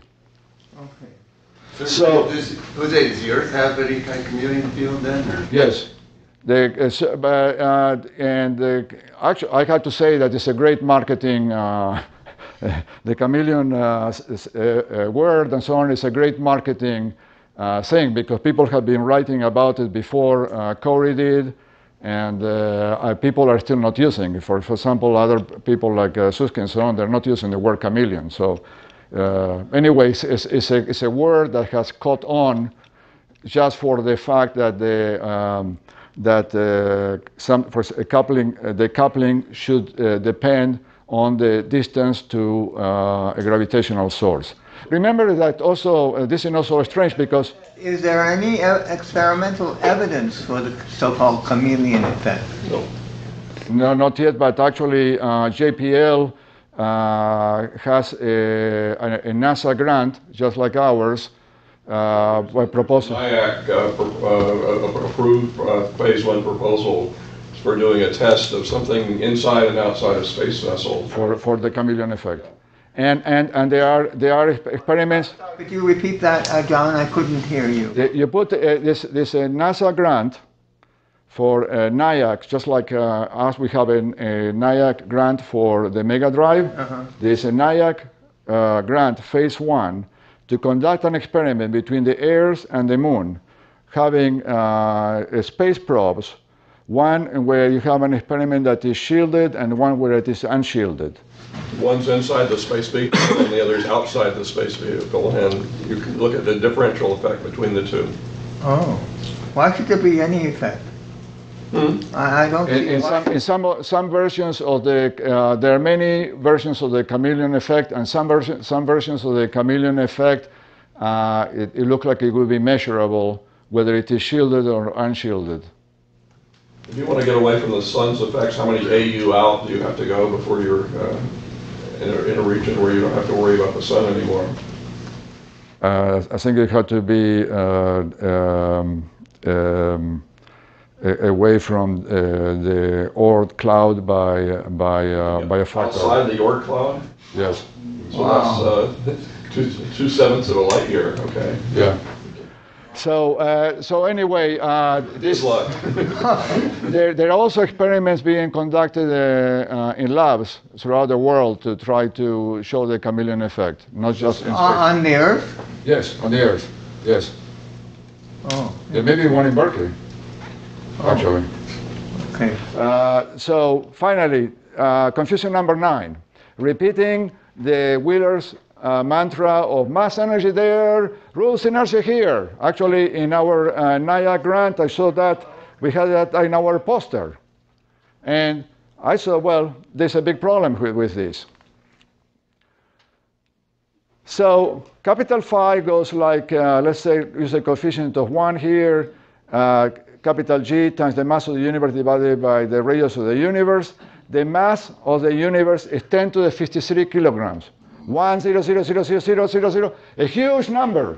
Okay. So, so does, Jose, does the Earth have any kind of commuting field then? Or? Yes. The, uh, so, uh, uh, and the, actually, I have to say that it's a great marketing. Uh, the chameleon uh, uh, word and so on is a great marketing uh, thing, because people have been writing about it before uh, Corey did, and uh, uh, people are still not using it. For, for example, other people like uh, Susskind and so on, they're not using the word chameleon. So uh, anyway, it's, it's, a, it's a word that has caught on just for the fact that the um, that uh, some for coupling uh, the coupling should uh, depend on the distance to uh, a gravitational source. Remember that also, uh, this is also strange because... Is there any e experimental evidence for the so-called chameleon effect? No. No, not yet, but actually uh, J P L uh, has a, a, a NASA grant, just like ours, uh, by proposal. NIAC uh, pro uh, approved uh, phase one proposal for doing a test of something inside and outside a space vessel for for the chameleon effect, yeah. and and and there are there are experiments. Could you repeat that, uh, John? I couldn't hear you. The, you put uh, this this uh, NASA grant for uh, NIAC, just like uh, us. We have an, a NIAC grant for the Mega Drive. Uh-huh. There is a NIAC uh, grant phase one to conduct an experiment between the Earth and the Moon, having uh, space probes. One where you have an experiment that is shielded and one where it is unshielded. One's inside the space vehicle and the other's outside the space vehicle, and you can look at the differential effect between the two. Oh. Why should there be any effect? Hmm? I, I don't in, see in some In some, some versions of the, uh, there are many versions of the chameleon effect, and some, version, some versions of the chameleon effect, uh, it, it looks like it would be measurable whether it is shielded or unshielded. If you want to get away from the sun's effects, how many A U out do you have to go before you're uh, in, a, in a region where you don't have to worry about the sun anymore? Uh, I think it had to be uh, um, um, away from uh, the Oort cloud by by uh, yeah. by a factor. Outside the Oort cloud? Yes. So wow. That's uh, two, two sevenths of a light year. Okay. Yeah. So, uh, so anyway, uh, this luck. there, there are also experiments being conducted uh, uh, in labs throughout the world to try to show the chameleon effect, not just in space. Uh, on the Earth? Yes, on the Earth. Yes. Oh. There may be one in Berkeley, oh. actually. Okay. Uh, so finally, uh, confusion number nine: repeating the Wheeler's Uh, mantra of mass energy there, rules inertia here. Actually, in our uh, NIAC grant, I saw that we had that in our poster. And I saw, well, there's a big problem with, with this. So capital Phi goes like, uh, let's say, use a coefficient of one here, uh, capital G times the mass of the universe divided by the radius of the universe. The mass of the universe is ten to the fifty-three kilograms. One zero zero zero zero zero zero zero, a huge number.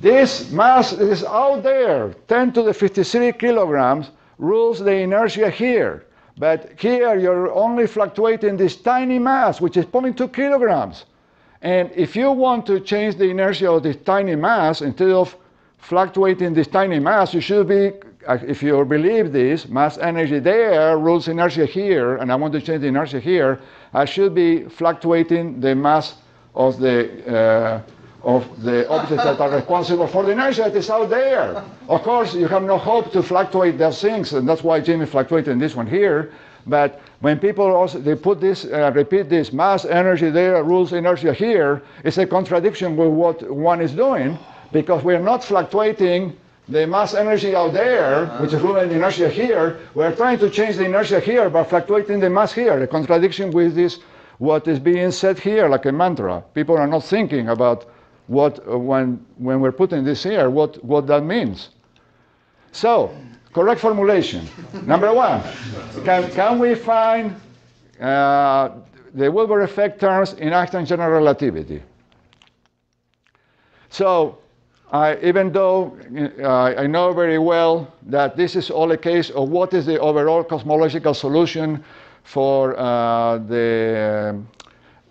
This mass is out there. ten to the fifty-three kilograms rules the inertia here. But here you're only fluctuating this tiny mass, which is zero point two kilograms. And if you want to change the inertia of this tiny mass, instead of fluctuating this tiny mass, you should be, if you believe this, mass energy there rules inertia here, and I want to change the inertia here, I should be fluctuating the mass of the, uh, of the objects that are responsible for the inertia that is out there. Of course, you have no hope to fluctuate those things, and that's why Jimmy fluctuated in this one here, But when people also, they put this, uh, repeat this, mass, energy there, rules, inertia here, it's a contradiction with what one is doing, because we're not fluctuating the mass energy out there, which is ruling the inertia here. We're trying to change the inertia here by fluctuating the mass here. A contradiction with this, what is being said here, like a mantra. People are not thinking about what, uh, when, when we're putting this here, what, what that means. So, correct formulation. Number one, can, can we find uh, the Wilbur effect terms in Einstein general relativity? So, uh, even though uh, I know very well that this is all a case of what is the overall cosmological solution for uh, the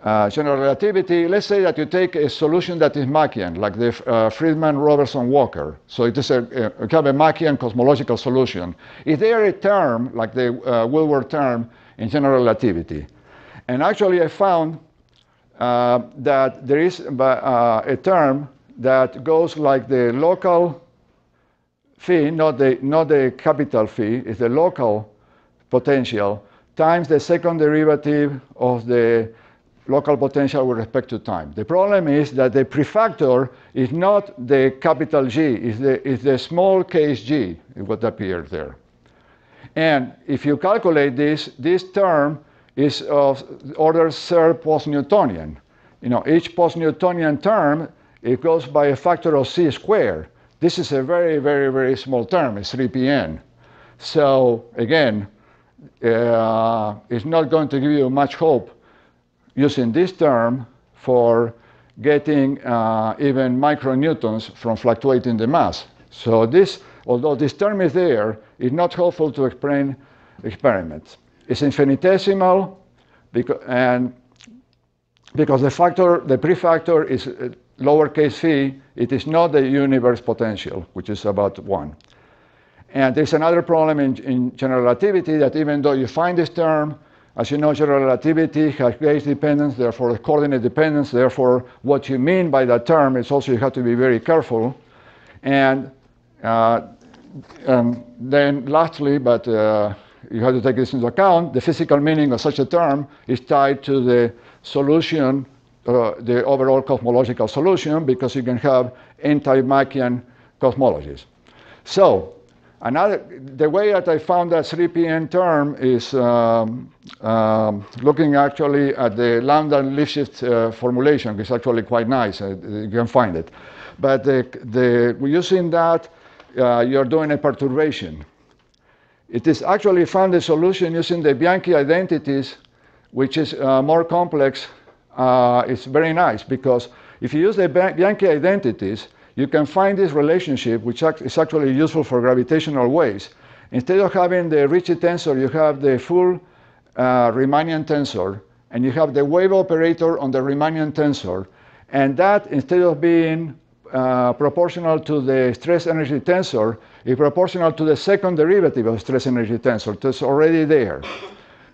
uh, general relativity, let's say that you take a solution that is Machian, like the uh, Friedman-Robertson-Walker. So it is a, a, a Machian cosmological solution. Is there a term, like the uh, Wilbur term, in general relativity? And actually I found uh, that there is uh, a term that goes like the local phi, not the, not the capital phi, it's the local potential, times the second derivative of the local potential with respect to time. The problem is that the prefactor is not the capital G, it's the, it's the small case g, what appeared there. And if you calculate this, this term is of order third post-Newtonian. You know, each post-Newtonian term, it goes by a factor of c squared. This is a very, very, very small term, it's three P N. So again, Uh, it's not going to give you much hope using this term for getting uh, even micronewtons from fluctuating the mass. So this, although this term is there, it's not helpful to explain experiments. It's infinitesimal, because, and because the factor, the prefactor is lowercase phi, it is not the universe potential, which is about one. And there's another problem in, in general relativity, that even though you find this term, as you know, general relativity has gauge dependence, therefore coordinate dependence, therefore what you mean by that term is also, you have to be very careful. And, uh, and then lastly, but uh, you have to take this into account, the physical meaning of such a term is tied to the solution, uh, the overall cosmological solution, because you can have anti-Machian cosmologies. So, another, the way that I found that three P N term is um, um, looking actually at the Lambda-Lipschitz uh, formulation. It's actually quite nice. Uh, you can find it. But the, the, using that, uh, you're doing a perturbation. It is actually found a solution using the Bianchi identities, which is uh, more complex. Uh, it's very nice, because if you use the Bianchi identities, you can find this relationship, which is actually useful for gravitational waves. Instead of having the Ricci tensor, you have the full uh, Riemannian tensor, and you have the wave operator on the Riemannian tensor. And that, instead of being uh, proportional to the stress energy tensor, is proportional to the second derivative of stress energy tensor. It's already there.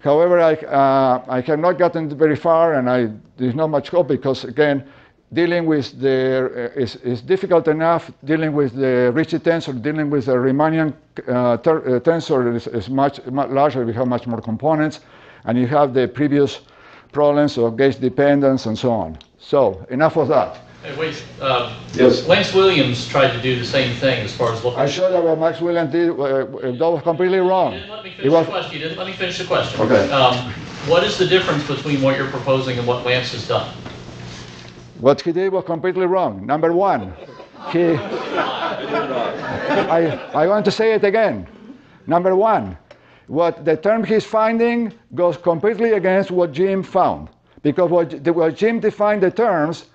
However, I, uh, I have not gotten very far, and I, there's not much hope, because again, dealing with the, uh, is, is difficult enough, dealing with the Ricci tensor, dealing with the Riemannian uh, ter, uh, tensor is, is much, much larger, we have much more components, and you have the previous problems of gauge dependence and so on. So, enough of that. Hey, wait, uh, yes. Lance Williams tried to do the same thing as far as looking I showed that what Max Williams did, uh, that was completely wrong. You didn't let me finish was, the question. You didn't let me finish the question. Okay. Um, what is the difference between what you're proposing and what Lance has done? What he did was completely wrong. Number one, he... I, I want to say it again. Number one, what the term he's finding goes completely against what Jim found. Because what, what Jim defined the terms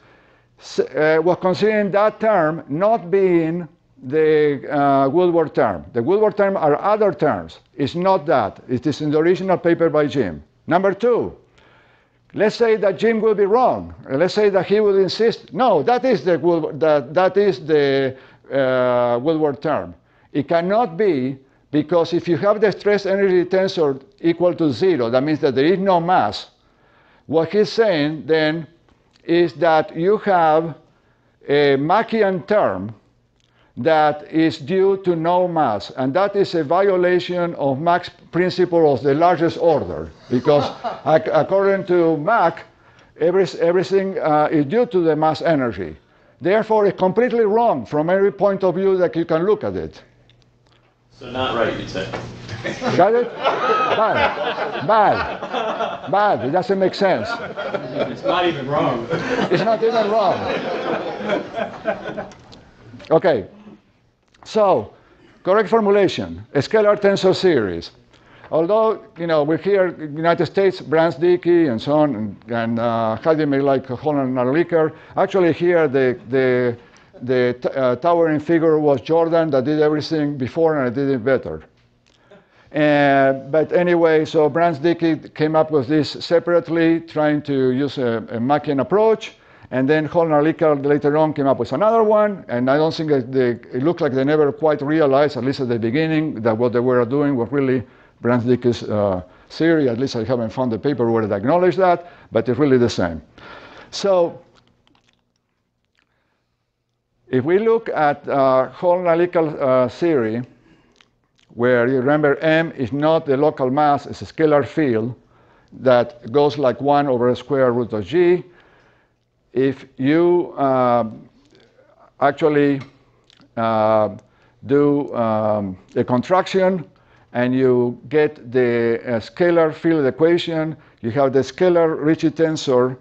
uh, was considering that term not being the uh, Wilbur term. The Wilbur term are other terms. It's not that. It is in the original paper by Jim. Number two, let's say that Jim will be wrong. Let's say that he will insist, no, that is the that, that is the uh, Wilbur term. It cannot be, because if you have the stress energy tensor equal to zero, that means that there is no mass. What he's saying then is that you have a Machian term that is due to no mass, and that is a violation of Mach's principle of the largest order, because ac according to Mach, every, everything uh, is due to the mass energy. Therefore, it's completely wrong from every point of view that you can look at it. So not right, you'd say. Got it? Bad. Bad. Bad. It doesn't make sense. It's not even wrong. It's not even wrong. Okay. So, correct formulation, a scalar tensor series. Although, you know, we're here in the United States, Brands-Dickey and so on, and, and uh, Heidelberg, like Holland and Licker. Actually here, the, the, the uh, towering figure was Jordan that did everything before and I did it better. Uh, but anyway, so Brands-Dickey came up with this separately, trying to use a, a Machian approach. And then Holland and Licker later on came up with another one, and I don't think that they, it looked like they never quite realized, at least at the beginning, that what they were doing was really Brands-Dickey's uh, theory. At least I haven't found the paper where they acknowledge that, but it's really the same. So, if we look at uh, Holland and Licker's uh, theory, where you remember M is not the local mass, it's a scalar field that goes like one over the square root of G. If you uh, actually uh, do um, a contraction and you get the uh, scalar field equation, you have the scalar Ricci tensor,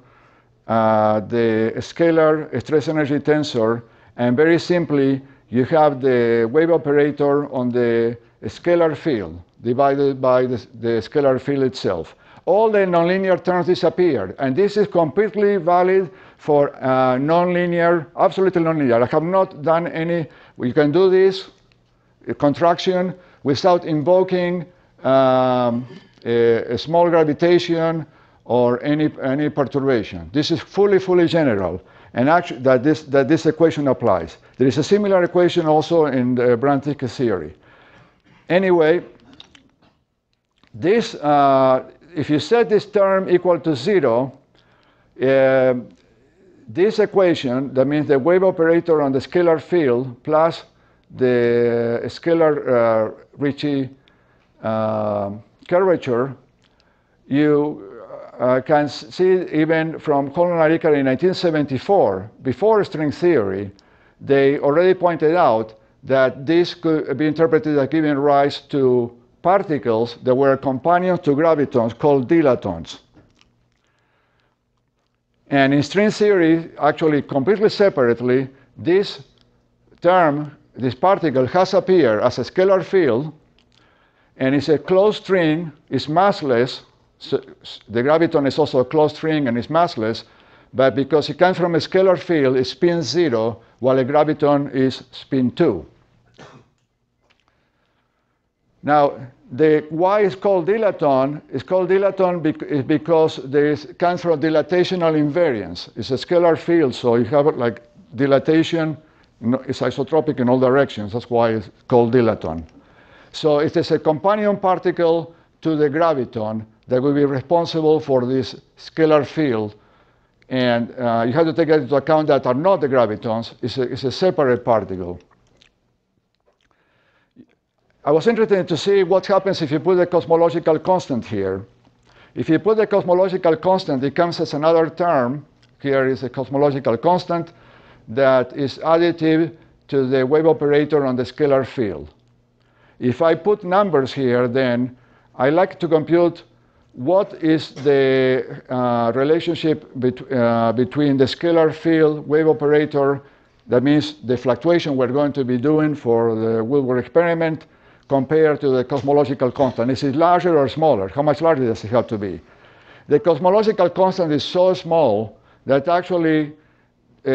uh, the scalar stress energy tensor, and very simply you have the wave operator on the scalar field divided by the, the scalar field itself. All the nonlinear terms disappeared, and this is completely valid for uh, nonlinear, absolutely nonlinear. I have not done any. You can do this contraction without invoking um, a, a small gravitation or any any perturbation. This is fully, fully general, and actually that this that this equation applies. There is a similar equation also in the Brands-Dickey theory. Anyway, this. Uh, If you set this term equal to zero, uh, this equation, that means the wave operator on the scalar field plus the scalar uh, Ricci uh, curvature, you uh, can see even from Holland and Licker in nineteen seventy-four, before string theory, they already pointed out that this could be interpreted as giving rise to particles that were companions to gravitons called dilatons. And in string theory, actually completely separately, this term, this particle has appeared as a scalar field, and it's a closed string, it's massless, so the graviton is also a closed string and it's massless, but because it comes from a scalar field, it's spin zero, while a graviton is spin two. Now, the why it's called dilaton, it's called dilaton bec because there is comes from dilatational invariance. It's a scalar field, so you have like dilatation, you know, it's isotropic in all directions, that's why it's called dilaton. So it is a companion particle to the graviton that will be responsible for this scalar field. And uh, you have to take into account that are not the gravitons, it's a, it's a separate particle. I was interested to see what happens if you put a cosmological constant here. If you put a cosmological constant, it comes as another term. Here is a cosmological constant that is additive to the wave operator on the scalar field. If I put numbers here, then I like to compute what is the uh, relationship bet uh, between the scalar field wave operator, that means the fluctuation we're going to be doing for the Wilbur experiment, compared to the cosmological constant. Is it larger or smaller? How much larger does it have to be? The cosmological constant is so small that actually, uh,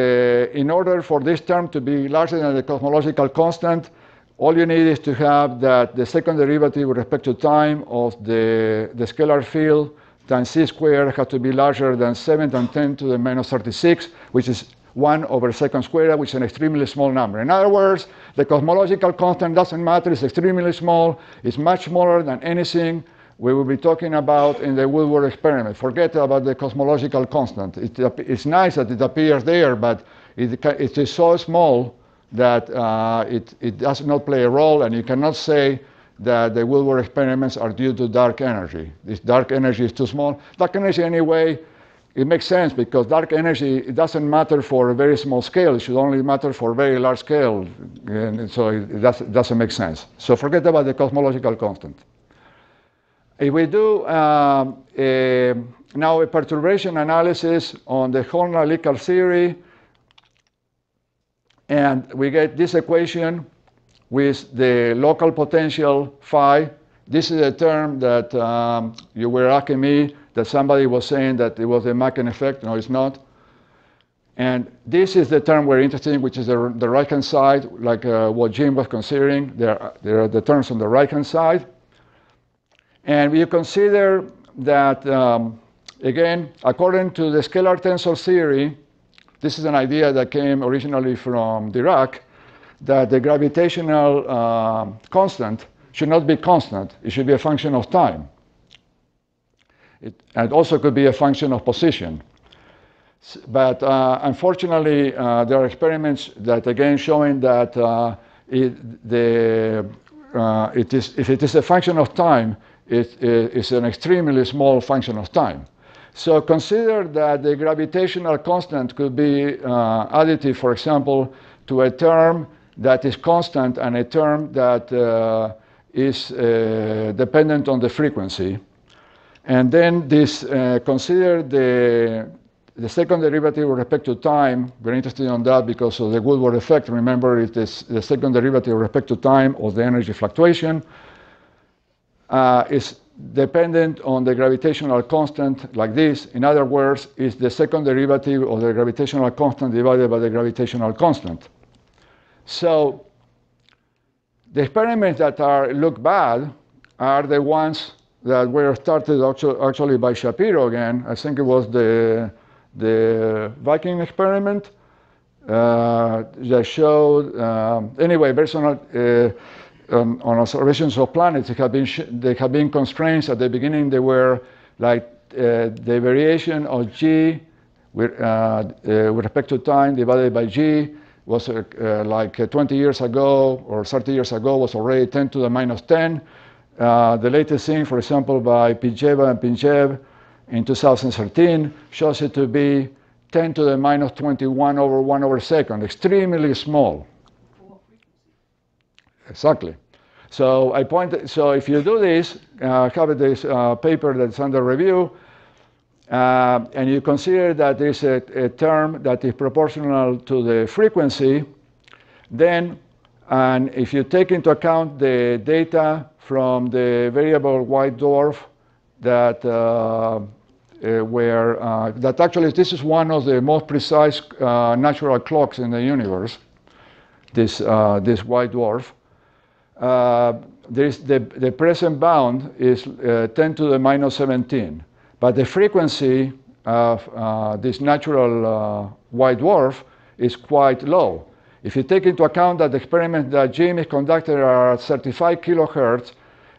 in order for this term to be larger than the cosmological constant, all you need is to have that the second derivative with respect to time of the, the scalar field times c squared has to be larger than seven times ten to the minus thirty-six, which is one over second squared, which is an extremely small number. In other words, the cosmological constant doesn't matter, it's extremely small, it's much smaller than anything we will be talking about in the Woodward experiment. Forget about the cosmological constant. It, it's nice that it appears there, but it, it is so small that uh, it, it does not play a role, and you cannot say that the Wilbur experiments are due to dark energy. This dark energy is too small. Dark energy, anyway, it makes sense, because dark energy, it doesn't matter for a very small scale. It should only matter for very large scale, and so it doesn't make sense. So forget about the cosmological constant. If we do um, a, now a perturbation analysis on the Horner-Likert theory, and we get this equation with the local potential phi. This is a term that um, you were asking me, that somebody was saying that it was the Macken effect. No, it's not. And this is the term we're interested in, which is the, the right-hand side, like uh, what Jim was considering. There are, there are the terms on the right-hand side. And you consider that, um, again, according to the scalar tensor theory, this is an idea that came originally from Dirac, that the gravitational uh, constant should not be constant. It should be a function of time. It, and also could be a function of position. But uh, unfortunately, uh, there are experiments that again showing that uh, it, the, uh, it is, if it is a function of time, it is an extremely small function of time. So consider that the gravitational constant could be uh, additive, for example, to a term that is constant and a term that uh, is uh, dependent on the frequency. And then this, uh, consider the, the second derivative with respect to time. We're interested in that because of the Woodward effect. Remember, it is the second derivative with respect to time of the energy fluctuation. Uh, is dependent on the gravitational constant like this. In other words, it's the second derivative of the gravitational constant divided by the gravitational constant. So the experiments that are look bad are the ones that were started actually by Shapiro again. I think it was the, the Viking experiment uh, that showed, um, anyway, based on, uh, on, on observations of planets, they have been, they have been constraints. At the beginning, they were like uh, the variation of G with, uh, uh, with respect to time divided by G was uh, uh, like uh, twenty years ago or thirty years ago was already ten to the minus ten. Uh, the latest thing, for example, by Pincheva and Pinchev in two thousand thirteen shows it to be ten to the minus twenty-one over one over second, extremely small. Exactly. So I point. So if you do this, uh, have this uh, paper that's under review, uh, and you consider that there's a, a term that is proportional to the frequency, then, and if you take into account the data from the variable white dwarf that uh, uh, where uh, that actually this is one of the most precise uh, natural clocks in the universe. This uh, this white dwarf. Uh, there is the the present bound is uh, ten to the minus seventeen, but the frequency of uh, this natural uh, white dwarf is quite low. If you take into account that the experiments that Jim is conducted are at thirty-five kilohertz,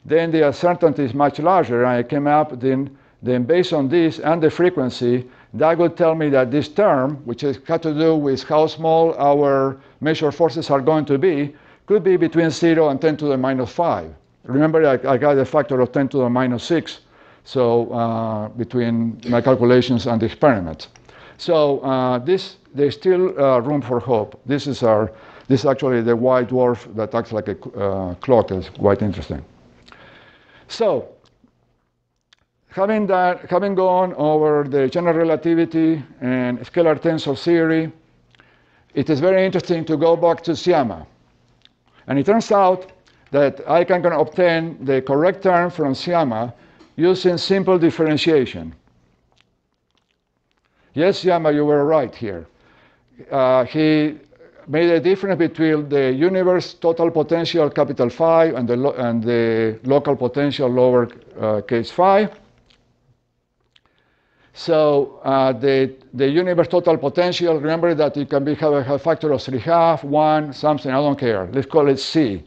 then the uncertainty is much larger. And I came up then, then based on this and the frequency, that would tell me that this term, which has got to do with how small our measured forces are going to be, could be between zero and ten to the minus five. Remember, I, I got a factor of ten to the minus six, so uh, between my calculations and the experiment. So uh, this, there's still uh, room for hope. This is our, this is actually the white dwarf that acts like a uh, clock. Is quite interesting. So having that, having gone over the general relativity and scalar tensor theory, it is very interesting to go back to Siama. And it turns out that I can obtain the correct term from Siama using simple differentiation. Yes, Siama, you were right here. Uh, he made a difference between the universe total potential capital phi and the, lo and the local potential lower uh, case phi. So uh, the, the universe total potential, remember that it can be, have a factor of three half, one, something, I don't care. Let's call it C.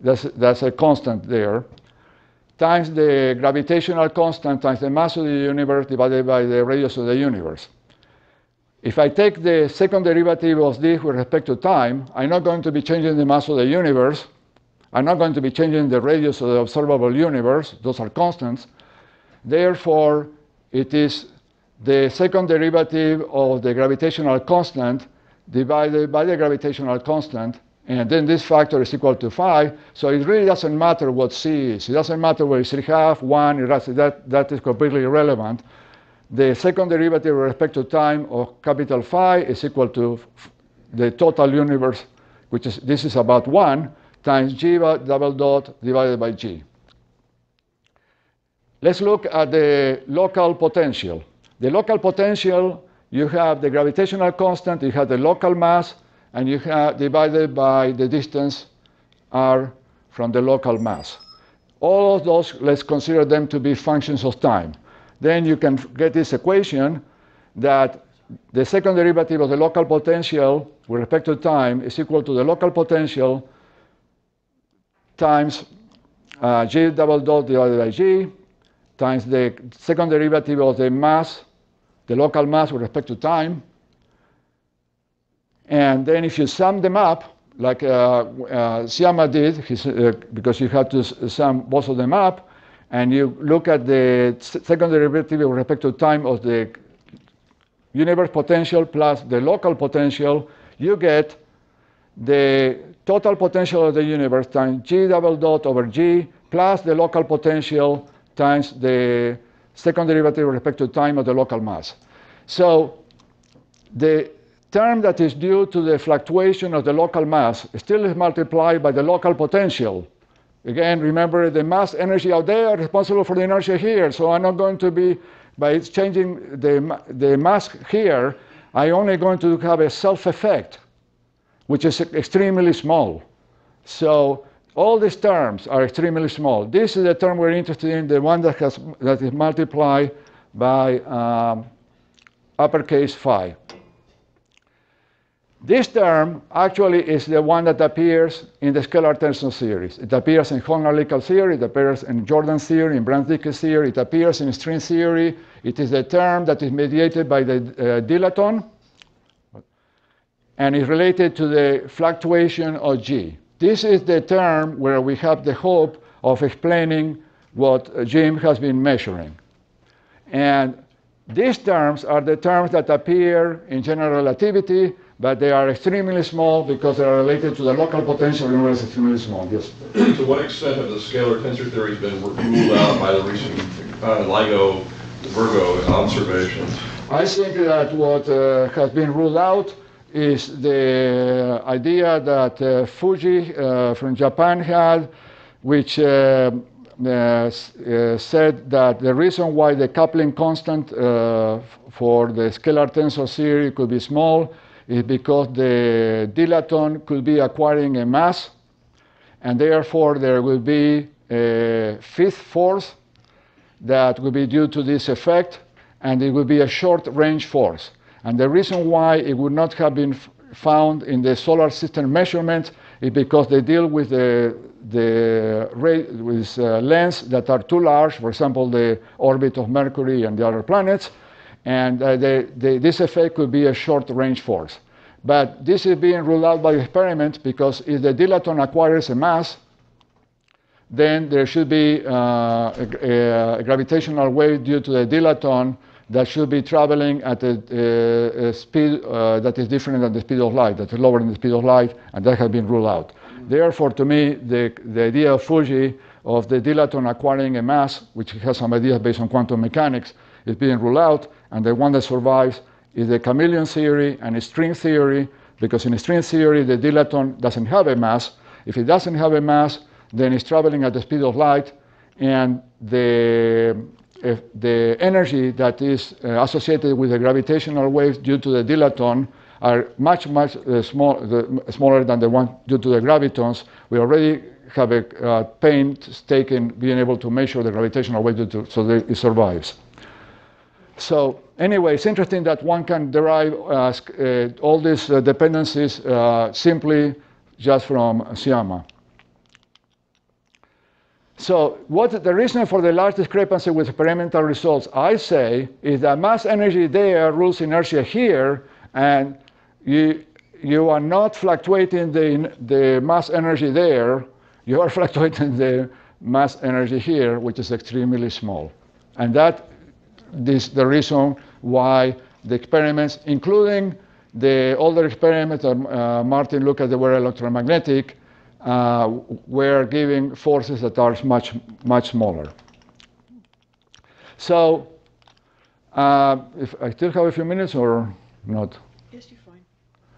That's, that's a constant there. Times the gravitational constant times the mass of the universe divided by the radius of the universe. If I take the second derivative of this with respect to time, I'm not going to be changing the mass of the universe. I'm not going to be changing the radius of the observable universe. Those are constants. Therefore, it is the second derivative of the gravitational constant divided by the gravitational constant, and then this factor is equal to phi. So it really doesn't matter what c is. It doesn't matter whether it's three half, one, that, that is completely irrelevant. The second derivative with respect to time of capital phi is equal to the total universe, which is, this is about one, times g double dot divided by g. Let's look at the local potential. The local potential, you have the gravitational constant, you have the local mass, and you have divided by the distance r from the local mass. All of those, let's consider them to be functions of time. Then you can get this equation that the second derivative of the local potential with respect to time is equal to the local potential times uh, g double dot divided by g times the second derivative of the mass, the local mass with respect to time. And then if you sum them up, like uh, uh, Siama did, his, uh, because you have to sum both of them up, and you look at the second derivative with respect to time of the universe potential plus the local potential, you get the total potential of the universe times g double dot over g plus the local potential times the second derivative with respect to time of the local mass. So the term that is due to the fluctuation of the local mass still is multiplied by the local potential. Again, remember the mass energy out there responsible for the inertia here. So I'm not going to be, by changing the, the mass here, I'm only going to have a self-effect, which is extremely small. So all these terms are extremely small. This is the term we're interested in, the one that, has, that is multiplied by um, uppercase phi. This term actually is the one that appears in the scalar tensor series. It appears in Hong-Arlikal theory, it appears in Jordan's theory, in Brandt-Dicke's theory, it appears in string theory. It is the term that is mediated by the uh, dilaton and is related to the fluctuation of G. This is the term where we have the hope of explaining what Jim has been measuring. And these terms are the terms that appear in general relativity, but they are extremely small because they are related to the local potential universe extremely small. Yes. To what extent have the scalar tensor theories been ruled out by the recent uh, LIGO, Virgo observations? I think that what uh, has been ruled out is the idea that uh, Fuji uh, from Japan had, which uh, uh, uh, said that the reason why the coupling constant uh, for the scalar tensor theory could be small is because the dilaton could be acquiring a mass, and therefore there will be a fifth force that will be due to this effect, and it will be a short-range force. And the reason why it would not have been found in the solar system measurements is because they deal with the, the ray, with uh, lengths that are too large, for example, the orbit of Mercury and the other planets, and uh, they, they, this effect could be a short-range force. But this is being ruled out by experiments because if the dilaton acquires a mass, then there should be uh, a, a gravitational wave due to the dilaton that should be traveling at a, a, a speed uh, that is different than the speed of light, that is lower than the speed of light, and that has been ruled out. Therefore, to me, the, the idea of Fuji of the dilaton acquiring a mass, which has some ideas based on quantum mechanics, is being ruled out, and the one that survives is the chameleon theory and string theory, because in string theory, the dilaton doesn't have a mass. If it doesn't have a mass, then it's traveling at the speed of light, and the If the energy that is uh, associated with the gravitational waves due to the dilaton are much, much uh, small, the, smaller than the one due to the gravitons. We already have a uh, painstaking being able to measure the gravitational wave due to, so that it survives. So anyway, it's interesting that one can derive uh, uh, all these uh, dependencies uh, simply just from Siama. So what the reason for the large discrepancy with experimental results, I say, is that mass energy there rules inertia here, and you you are not fluctuating the the mass energy there. You are fluctuating the mass energy here, which is extremely small, and that is the reason why the experiments, including the older experiments that uh, Martin looked at, they were electromagnetic, uh, were giving forces that are much much smaller. So, uh, if I still have a few minutes or not? Yes, you're fine.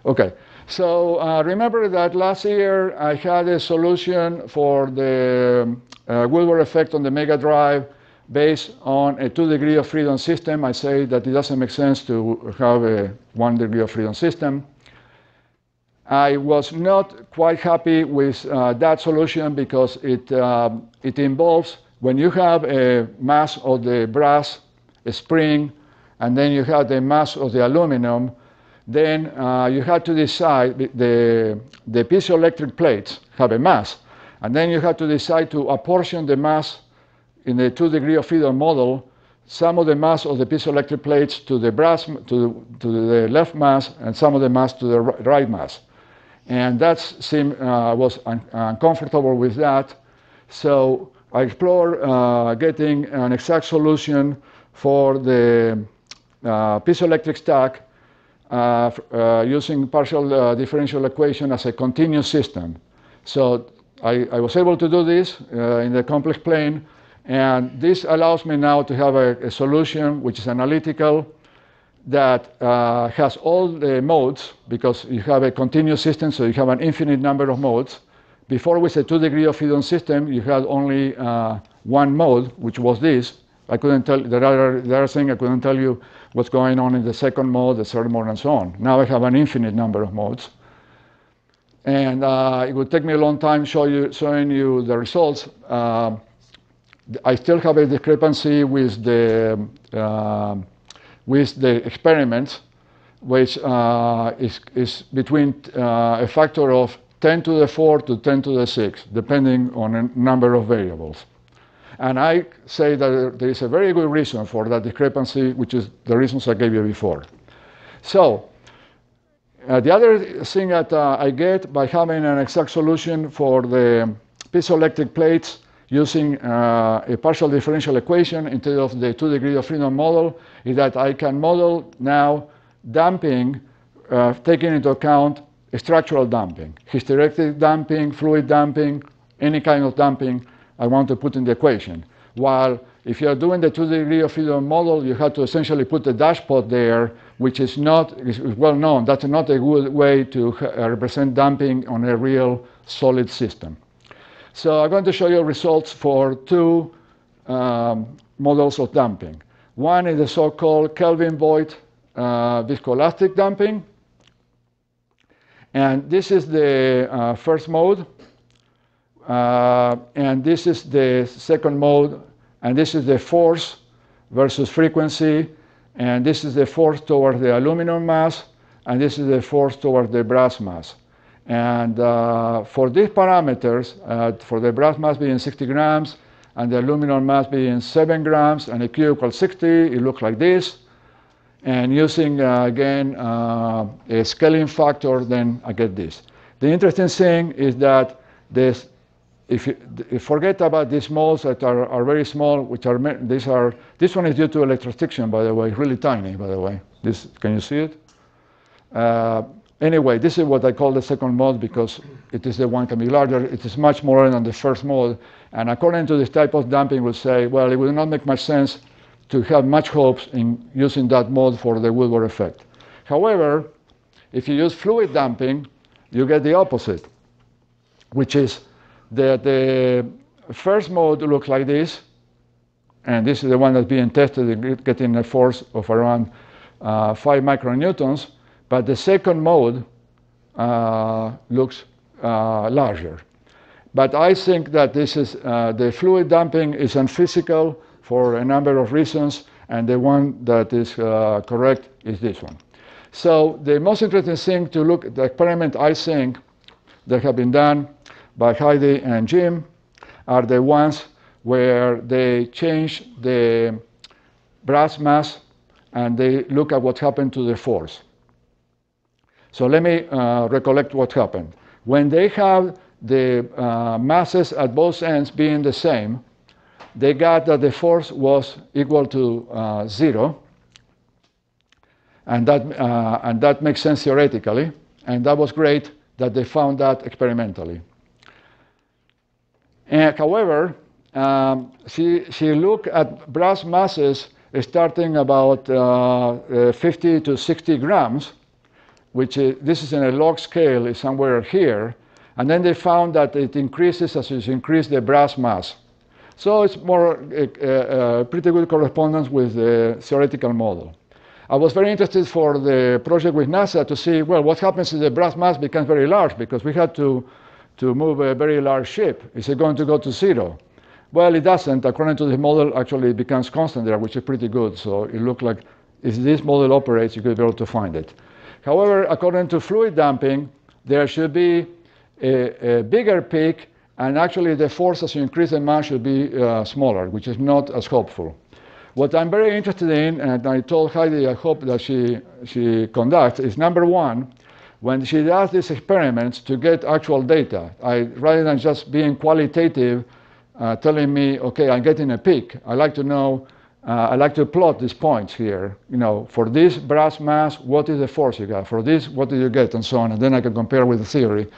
Okay. So uh, remember that last year I had a solution for the uh, Wilbur effect on the mega drive based on a two degree of freedom system. I say that it doesn't make sense to have a one degree of freedom system. I was not quite happy with uh, that solution because it, uh, it involves when you have a mass of the brass spring and then you have the mass of the aluminum, then uh, you had to decide, the, the piezoelectric plates have a mass, and then you had to decide to apportion the mass in the two degree of freedom model, some of the mass of the piezoelectric plates to the brass, to, to the left mass, and some of the mass to the right mass. And that seemed, uh, was un uncomfortable with that, so I explored uh, getting an exact solution for the uh, piezoelectric stack, Uh, uh, using partial uh, differential equation as a continuous system. So I, I was able to do this uh, in the complex plane, and this allows me now to have a, a solution which is analytical, that uh, has all the modes, because you have a continuous system, so you have an infinite number of modes. Before, with a two degree of freedom system, you had only uh, one mode, which was this. I couldn't tell, there are, there are things I couldn't tell you what's going on in the second mode, the third mode, and so on. Now I have an infinite number of modes. And uh, it would take me a long time show you, showing you the results. Uh, I still have a discrepancy with the, uh, with the experiments, which uh, is, is between uh, a factor of ten to the four to ten to the six, depending on a number of variables. And I say that there is a very good reason for that discrepancy, which is the reasons I gave you before. So, uh, the other thing that uh, I get by having an exact solution for the piezoelectric plates using uh, a partial differential equation instead of the two degree of freedom model is that I can model now damping, uh, taking into account structural damping, hysterectic damping, fluid damping, any kind of damping I want to put in the equation. While if you're doing the two degree of freedom model, you have to essentially put the dashpot there, which is not is well known. That's not a good way to represent damping on a real solid system. So I'm going to show you results for two um, models of damping. One is the so-called Kelvin-Voigt uh, viscoelastic damping. And this is the uh, first mode. Uh, and this is the second mode, and this is the force versus frequency, and this is the force toward the aluminum mass, and this is the force toward the brass mass. And uh, for these parameters, uh, for the brass mass being sixty grams, and the aluminum mass being seven grams, and the Q equals sixty, it looks like this. And using, uh, again, uh, a scaling factor, then I get this. The interesting thing is that this If you, if you forget about these modes that are, are very small, which are these are this one is due to electrostiction, by the way, really tiny, by the way. This can you see it? Uh, anyway, this is what I call the second mode because it is the one can be larger. It is much more than the first mode, and according to this type of damping, we'll say, well, it will not make much sense to have much hopes in using that mode for the Wilbur effect. However, if you use fluid damping, you get the opposite, which is that the first mode looks like this, and this is the one that's being tested, getting a force of around uh, five micronewtons, but the second mode uh, looks uh, larger. But I think that this is, uh, the fluid damping is unphysical for a number of reasons, and the one that is uh, correct is this one. So the most interesting thing to look at the experiment, I think, that have been done by Heidi and Jim are the ones where they change the brass mass and they look at what happened to the force. So let me uh, recollect what happened. When they have the uh, masses at both ends being the same, they got that the force was equal to uh, zero, and that, uh, and that makes sense theoretically, and that was great that they found that experimentally. And however, um, she, she looked at brass masses starting about uh, uh, fifty to sixty grams, which is, this is in a log scale, is somewhere here, and then they found that it increases as you increase the brass mass. So it's more uh, uh, pretty good correspondence with the theoretical model. I was very interested for the project with NASA to see, well, what happens if the brass mass becomes very large, because we had to, to move a very large ship. Is it going to go to zero? Well, it doesn't. According to the model, actually it becomes constant there, which is pretty good. So it looked like if this model operates, you could be able to find it. However, according to fluid damping, there should be a, a bigger peak, and actually the force as you increase the mass should be uh, smaller, which is not as hopeful. What I'm very interested in, and I told Heidi I hope that she, she conducts, is number one, when she does these experiments to get actual data, I, rather than just being qualitative, uh, telling me, okay, I'm getting a peak, I like to know, uh, I like to plot these points here, you know, for this brass mass, what is the force you got? For this, what do you get? And so on, and then I can compare with the theory.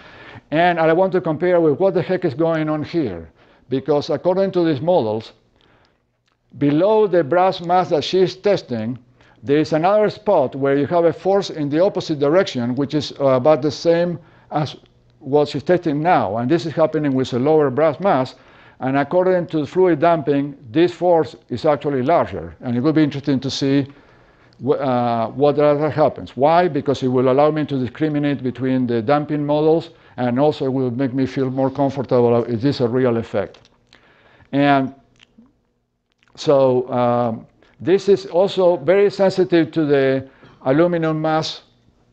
And I want to compare with what the heck is going on here, because according to these models, below the brass mass that she's testing, there is another spot where you have a force in the opposite direction, which is uh, about the same as what she's testing now. And this is happening with a lower brass mass. And according to fluid damping, this force is actually larger. And it will be interesting to see uh, what that happens. Why? Because it will allow me to discriminate between the damping models, and also it will make me feel more comfortable. Is this a real effect? And so um, this is also very sensitive to the aluminum mass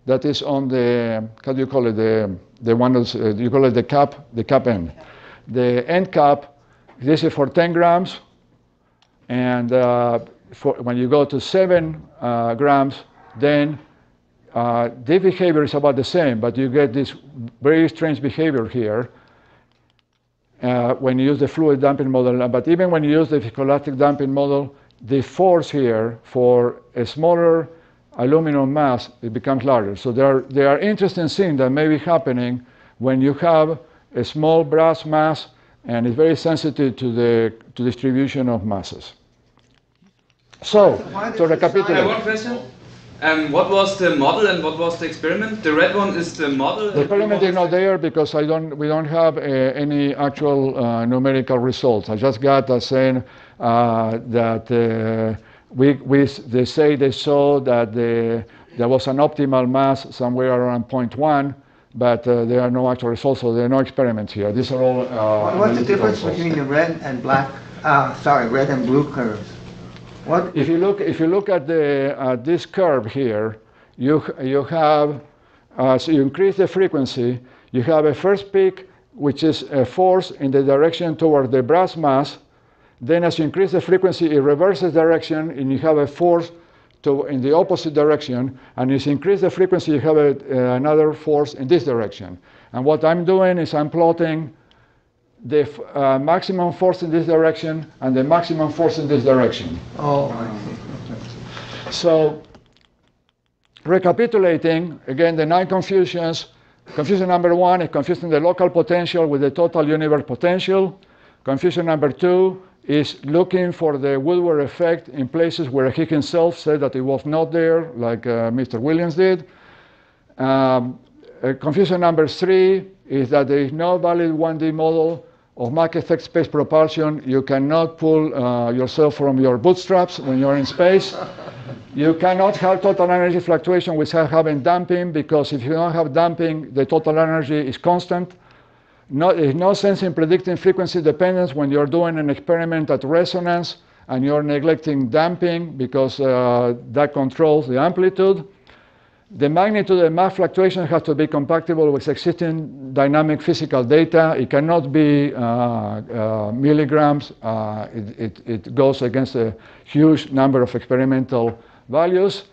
that is on the, how do you call it, the, the one that's, uh, you call it the cap, the cap end. The end cap, this is for ten grams, and uh, for when you go to seven uh, grams, then uh, the behavior is about the same, but you get this very strange behavior here. Uh, when you use the fluid damping model, but even when you use the viscoelastic damping model, the force here for a smaller aluminum mass, it becomes larger. So there are, there are interesting things that may be happening when you have a small brass mass, and it's very sensitive to the to distribution of masses. So, to recapitulate. I have one question. Um, what was the model and what was the experiment? The red one is the model. The experiment is not there because I don't, we don't have uh, any actual uh, numerical results. I just got a saying uh, that uh, we, we, they say they saw that the, there was an optimal mass somewhere around zero point one, but uh, there are no actual results, so there are no experiments here. These are all uh, what's the difference results between the red and black, uh, sorry, red and blue curves? What? If you look, if you look at the uh, this curve here, you you have uh, so you increase the frequency. You have a first peak, which is a force in the direction toward the brass mass. Then, as you increase the frequency, it reverses direction, and you have a force to in the opposite direction. And as you increase the frequency, you have a, uh, another force in this direction. And what I'm doing is I'm plotting the uh, maximum force in this direction and the maximum force in this direction. Oh, I see. So, recapitulating, again, the nine confusions. Confusion number one is confusing the local potential with the total universe potential. Confusion number two is looking for the Woodward effect in places where he himself said that it was not there, like uh, Mister Williams did. Um, uh, confusion number three is that there is no valid one D model of Mach effect space propulsion. You cannot pull uh, yourself from your bootstraps when you're in space. You cannot have total energy fluctuation without having damping, because if you don't have damping, the total energy is constant. No, there's no sense in predicting frequency dependence when you're doing an experiment at resonance and you're neglecting damping, because uh, that controls the amplitude. The magnitude of mass fluctuation has to be compatible with existing dynamic physical data. It cannot be uh, uh, milligrams. Uh, it, it, it goes against a huge number of experimental values.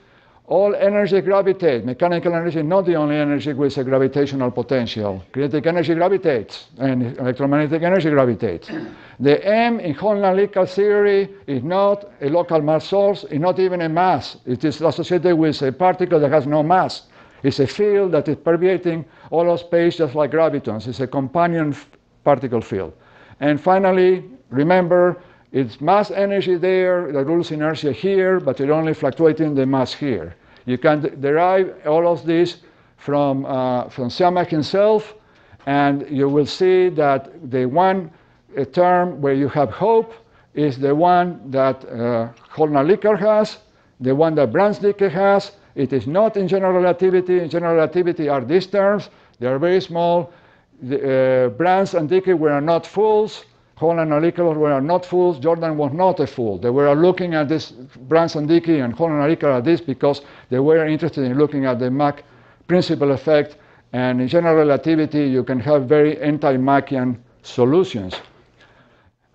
All energy gravitates. Mechanical energy is not the only energy with a gravitational potential. Kinetic energy gravitates, and electromagnetic energy gravitates. The M in Holland-Likert theory is not a local mass source, it's not even a mass. It is associated with a particle that has no mass. It's a field that is permeating all of space, just like gravitons. It's a companion particle field. And finally, remember, it's mass energy there that rules inertia here, but it's only fluctuating the mass here. You can derive all of this from, uh, from Siamak himself, and you will see that the one uh, term where you have hope is the one that uh, Holland-Likert has, the one that Bruns-Dicke has. It is not in general relativity. In general relativity are these terms. They are very small. The, uh, Bruns and Dicke were not fools. Holland and Likert were not fools. Jordan was not a fool. They were looking at this, Bruns and Dicke and Holland and Likert at this, because they were interested in looking at the Mach principal effect. And in general relativity, you can have very anti-Machian solutions.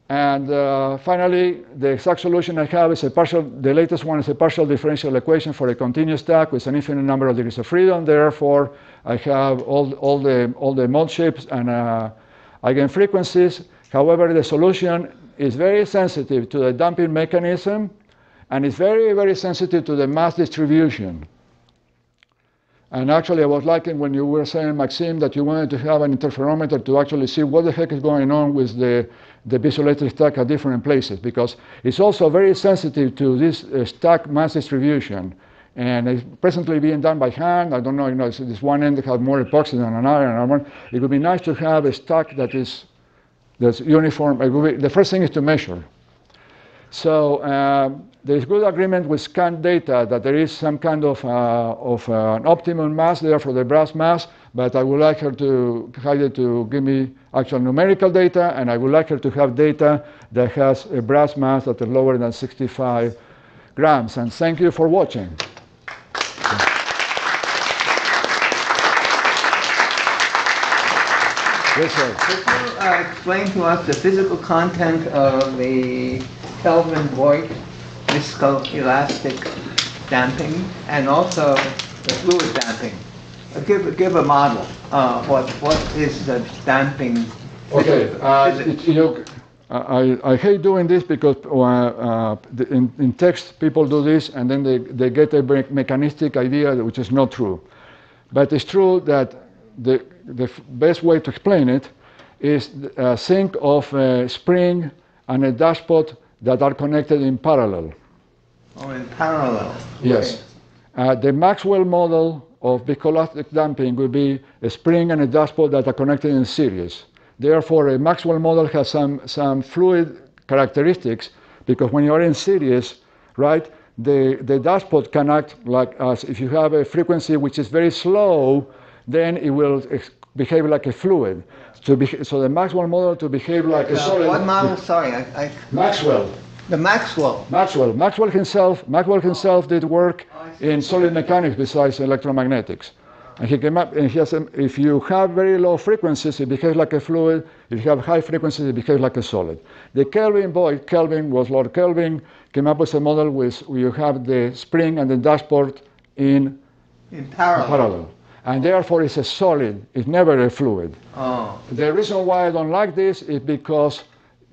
And uh, finally, the exact solution I have is a partial, the latest one is a partial differential equation for a continuous stack with an infinite number of degrees of freedom. Therefore, I have all, all, the, all the mode shapes and uh, eigenfrequencies. However, the solution is very sensitive to the damping mechanism, and it's very, very sensitive to the mass distribution. And actually, I was liking when you were saying, Maxime, that you wanted to have an interferometer to actually see what the heck is going on with the, the piezoelectric stack at different places, because it's also very sensitive to this uh, stack mass distribution. And it's presently being done by hand. I don't know, you know, this one end has more epoxy than another, and another. It would be nice to have a stack that is that's uniform. The first thing is to measure. So uh, there is good agreement with scanned data that there is some kind of, uh, of uh, an optimum mass there for the Bruns mass, but I would like her to, Heide, to give me actual numerical data, and I would like her to have data that has a Bruns mass that is lower than sixty-five grams. And thank you for watching. Yes, sir. Could you uh, explain to us the physical content of the Kelvin-Voigt viscoelastic damping, and also the fluid damping? Uh, give, give a model. Uh, what, what is the damping? Okay. Uh, it, you know, I, I hate doing this because uh, uh, in, in text people do this, and then they, they get a mechanistic idea, which is not true. But it's true that the the best way to explain it is uh, think of a spring and a dashpot that are connected in parallel. Oh, in parallel. Yes. Right. Uh, the Maxwell model of viscoelastic damping would be a spring and a dashpot that are connected in series. Therefore, a Maxwell model has some, some fluid characteristics, because when you are in series, right, the, the dashpot can act like as if you have a frequency which is very slow, then it will behave like a fluid. To be, so the Maxwell model to behave like a solid. What model? Sorry, I, I... Maxwell. The Maxwell. Maxwell. Maxwell himself. Maxwell himself did work in solid mechanics besides electromagnetics, and he came up. And he has. If you have very low frequencies, it behaves like a fluid. If you have high frequencies, it behaves like a solid. The Kelvin boy, Kelvin was Lord Kelvin, came up with a model with you have the spring and the dashpot in in parallel. parallel. And therefore it's a solid, it's never a fluid. Oh. The reason why I don't like this is because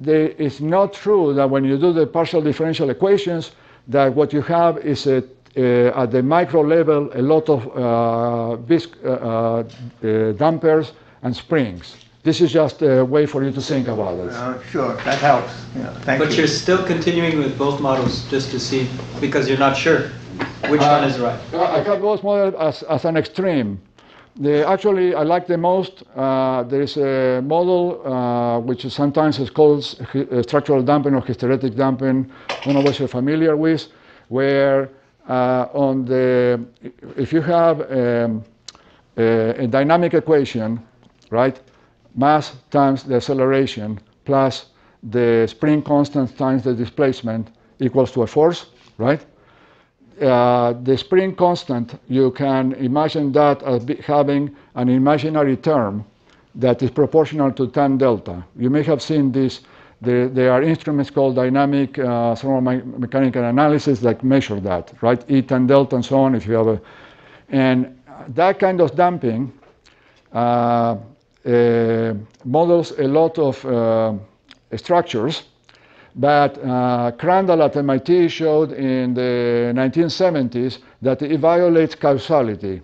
they, it's not true that when you do the partial differential equations, that what you have is a, uh, at the micro level a lot of uh, bisc, uh, uh, dampers and springs. This is just a way for you to think about it. Uh, sure, that helps. Yeah, thank but you. You're still continuing with both models just to see, because you're not sure which uh, one is right. I have both models as, as an extreme. The, actually, I like the most, uh, there is a model uh, which is sometimes is called structural damping or hysteretic damping. I don't know what you're familiar with, where uh, on the, if you have um, a, a dynamic equation, right, mass times the acceleration plus the spring constant times the displacement equals to a force, right? Uh, the spring constant, you can imagine that as having an imaginary term that is proportional to tan delta. You may have seen this, There, there are instruments called dynamic uh, thermomechanical analysis that measure that, right? Eta and delta and so on, if you have a... And that kind of damping uh, uh, models a lot of uh, structures that uh, Crandall at M I T showed in the nineteen seventies that it violates causality.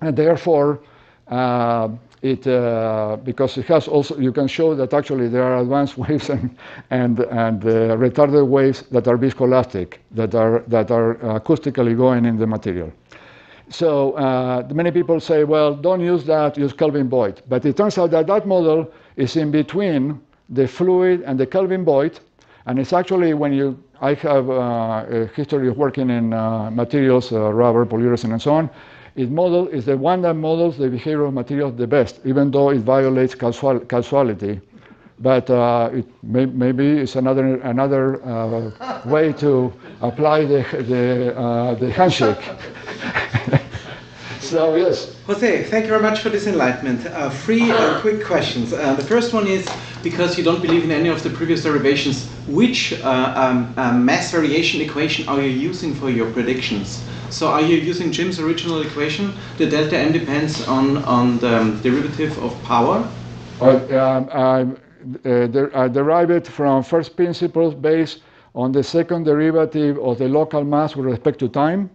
And therefore, uh, it, uh, because it has also, you can show that actually there are advanced waves and, and, and uh, retarded waves that are viscoelastic, that are, that are acoustically going in the material. So uh, many people say, well, don't use that, use Kelvin Boyd. But it turns out that that model is in between the fluid and the Kelvin Boyd, and it's actually when you, I have uh, a history of working in uh, materials, uh, rubber, polyurethane, and so on. It model is the one that models the behavior of materials the best, even though it violates causal, causality. But uh, it may, maybe it's another another uh, way to apply the the, uh, the handshake. So yes. Jose, thank you very much for this enlightenment. Uh, three uh, quick questions. Uh, the first one is, because you don't believe in any of the previous derivations, which uh, um, uh, mass variation equation are you using for your predictions? So are you using Jim's original equation? The delta m depends on, on the um, derivative of power? Uh, um, I, uh, der I derive it from first principles based on the second derivative of the local mass with respect to time.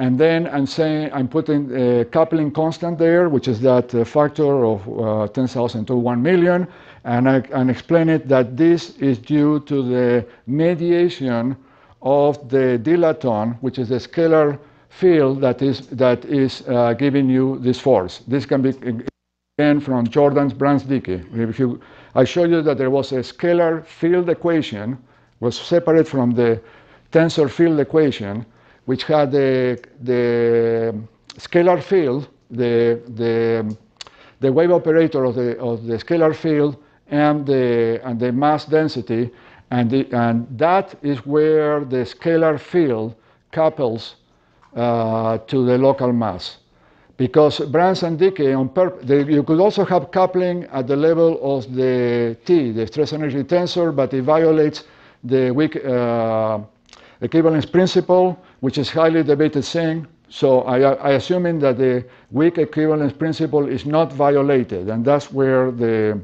And then I'm saying I'm putting a coupling constant there, which is that uh, factor of uh, ten thousand to one million, and I and explain it that this is due to the mediation of the dilaton, which is the scalar field that is that is uh, giving you this force. This can be again from Jordan's Brands-Dickey. If you, I showed you that there was a scalar field equation, was separate from the tensor field equation, which had the, the scalar field, the, the, the wave operator of the, of the scalar field and the, and the mass density. And, the, and that is where the scalar field couples uh, to the local mass. Because Brands and Dickey, on purpose, they, you could also have coupling at the level of the T, the stress energy tensor, but it violates the weak uh, equivalence principle, which is highly debated thing. So I, I assuming that the weak equivalence principle is not violated, and that's where the,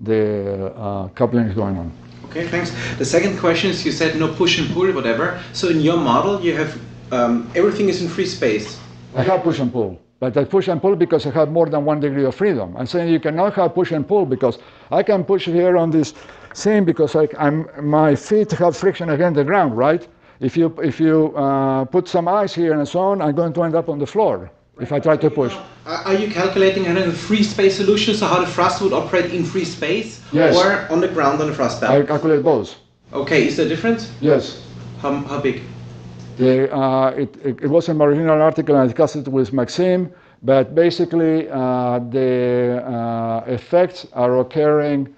the uh, coupling is going on. Okay, thanks. The second question is, you said no push and pull, whatever. So in your model, you have, um, everything is in free space. I have push and pull, but I push and pull because I have more than one degree of freedom. I'm saying you cannot have push and pull because I can push here on this thing because I, I'm, my feet have friction against the ground, right? If you, if you uh, put some ice here and so on, I'm going to end up on the floor right. If I try to push. Are you calculating a free space solution, so how the thrust would operate in free space? Yes. Or on the ground on the thrust belt? I calculate both. Okay, is there a difference? Yes. How, how big? The, uh, it, it, it was in my original article, and I discussed it with Maxime, but basically uh, the uh, effects are occurring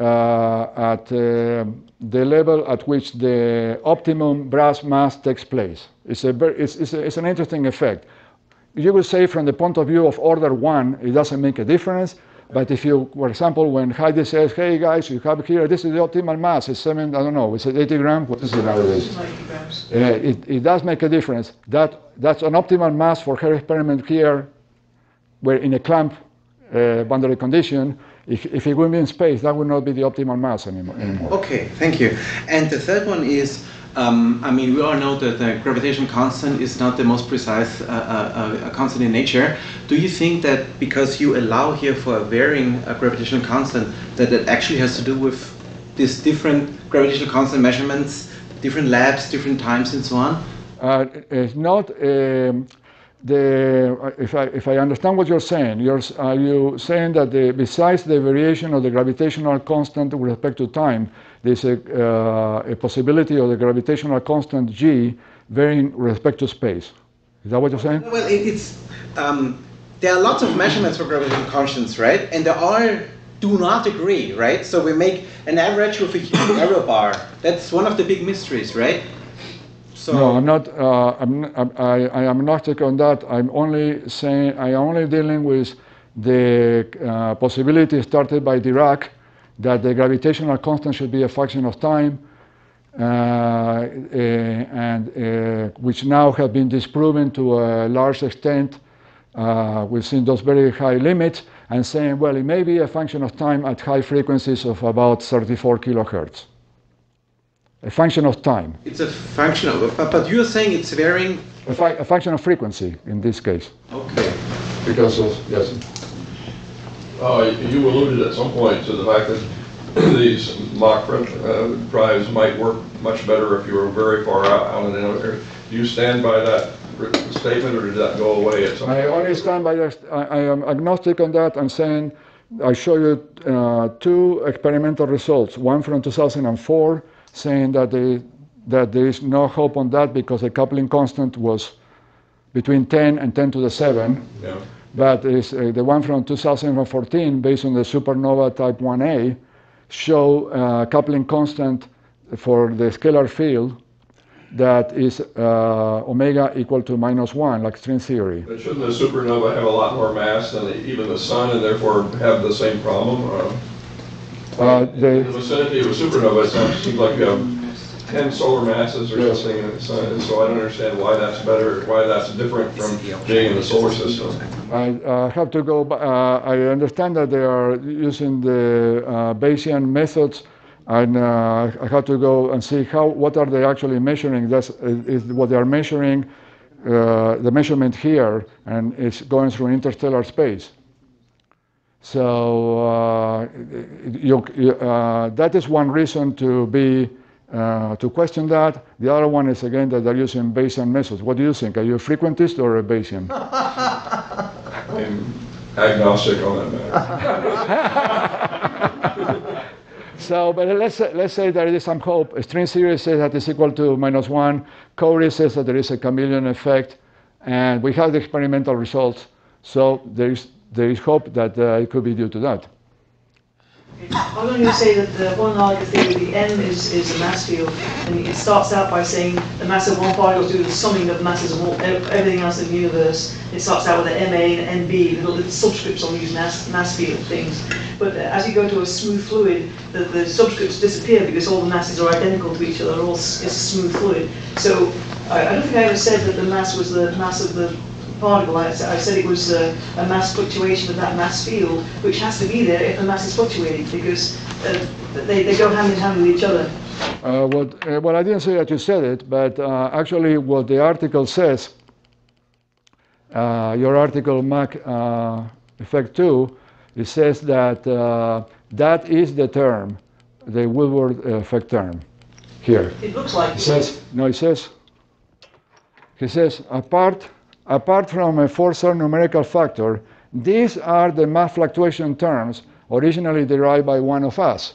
uh, at uh, the level at which the optimum brass mass takes place. It's, a, it's, it's, a, it's an interesting effect. You would say from the point of view of order one, it doesn't make a difference, but if you, for example, when Heidi says, hey guys, you have here, this is the optimal mass, it's seven, I don't know, it's eighty grams, what is it nowadays? ninety grams. Uh, it, it does make a difference. That, that's an optimal mass for her experiment here, where in a clamp uh, boundary condition. If, if it would be in space, that would not be the optimal mass anymore. anymore. Okay, thank you. And the third one is, um, I mean, we all know that the gravitational constant is not the most precise uh, uh, uh, constant in nature. Do you think that because you allow here for a varying uh, gravitational constant, that it actually has to do with these different gravitational constant measurements, different labs, different times, and so on? Uh, it's not. Um The, if, I, if I understand what you're saying, you're, are you saying that the, besides the variation of the gravitational constant with respect to time, there's a, uh, a possibility of the gravitational constant G varying with respect to space? Is that what you're saying? Well, it, it's, um, there are lots of measurements for gravitational constants, right? And they all do not agree, right? So we make an average with a huge error bar. That's one of the big mysteries, right? So no, I'm not. Uh, I'm, I, I am agnostic on that. I'm only saying I am only dealing with the uh, possibility started by Dirac that the gravitational constant should be a function of time, uh, uh, and uh, which now have been disproven to a large extent. Uh, we've seen those very high limits and saying, well, it may be a function of time at high frequencies of about thirty-four kilohertz. A function of time. It's a function of, but, but you're saying it's varying? A, fi a function of frequency in this case. Okay. Because of, yes. Uh, you alluded at some point to the fact that these Mach uh, drives might work much better if you were very far out, out in another area. Do you stand by that statement, or did that go away at some point? I only stand by that. I, I am agnostic on that. I'm saying I show you uh, two experimental results, one from two thousand four. Saying that, they, that there is no hope on that because the coupling constant was between ten and ten to the seven. Yeah. But is, uh, the one from two thousand fourteen, based on the supernova type one A, show uh, coupling constant for the scalar field that is uh, omega equal to minus one, like string theory. But shouldn't the supernova have a lot more mass than the, even the sun, and therefore have the same problem? Or? Uh, the, in the vicinity of a supernova, it seems like you have ten solar masses or yes. something, and so, so I don't understand why that's better, why that's different from being in the solar system. I uh, have to go, uh, I understand that they are using the uh, Bayesian methods, and uh, I have to go and see how, what are they actually measuring. That's is what they are measuring, uh, the measurement here, and it's going through interstellar space. So uh, you, uh, that is one reason to be uh, to question that. The other one is again that they're using Bayesian methods. What do you think? Are you a frequentist or a Bayesian? I'm agnostic on that matter. So, but let's let's say there is some hope. String theory says that it's equal to minus one. Corey says that there is a chameleon effect, and we have the experimental results. So there is. There is hope that uh, it could be due to that. Why don't you say that the one particle theory, the M is, is a mass field, and it starts out by saying the mass of one particle is due to the summing of masses of all, everything else in the universe. It starts out with the M A and N B, little, little subscripts on these mass, mass field things. But as you go to a smooth fluid, the, the subscripts disappear because all the masses are identical to each other. All it's a smooth fluid. So I, I don't think I ever said that the mass was the mass of the particle. I, I said it was a, a mass fluctuation of that mass field, which has to be there if the mass is fluctuating, because uh, they, they go hand in hand with each other. Uh, what, uh, well, I didn't say that you said it, but uh, actually what the article says, uh, your article Mach uh, effect two, it says that uh, that is the term, the Woodward effect term here. It looks like it. Says, no, it says, he says, apart Apart from a fourth-order numerical factor, these are the mass fluctuation terms originally derived by one of us.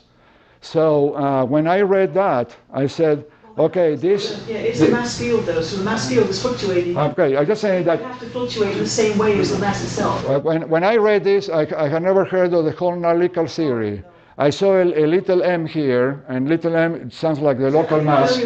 So uh, when I read that, I said, okay, this... Yeah, it's the mass field, though, so the mass field is fluctuating. Okay, I'm just saying that... You have to fluctuate in the same way as the mass itself. Uh, when, when I read this, I, I had never heard of the whole nautical theory. I saw a, a little m here, and little m it sounds like the so local mass.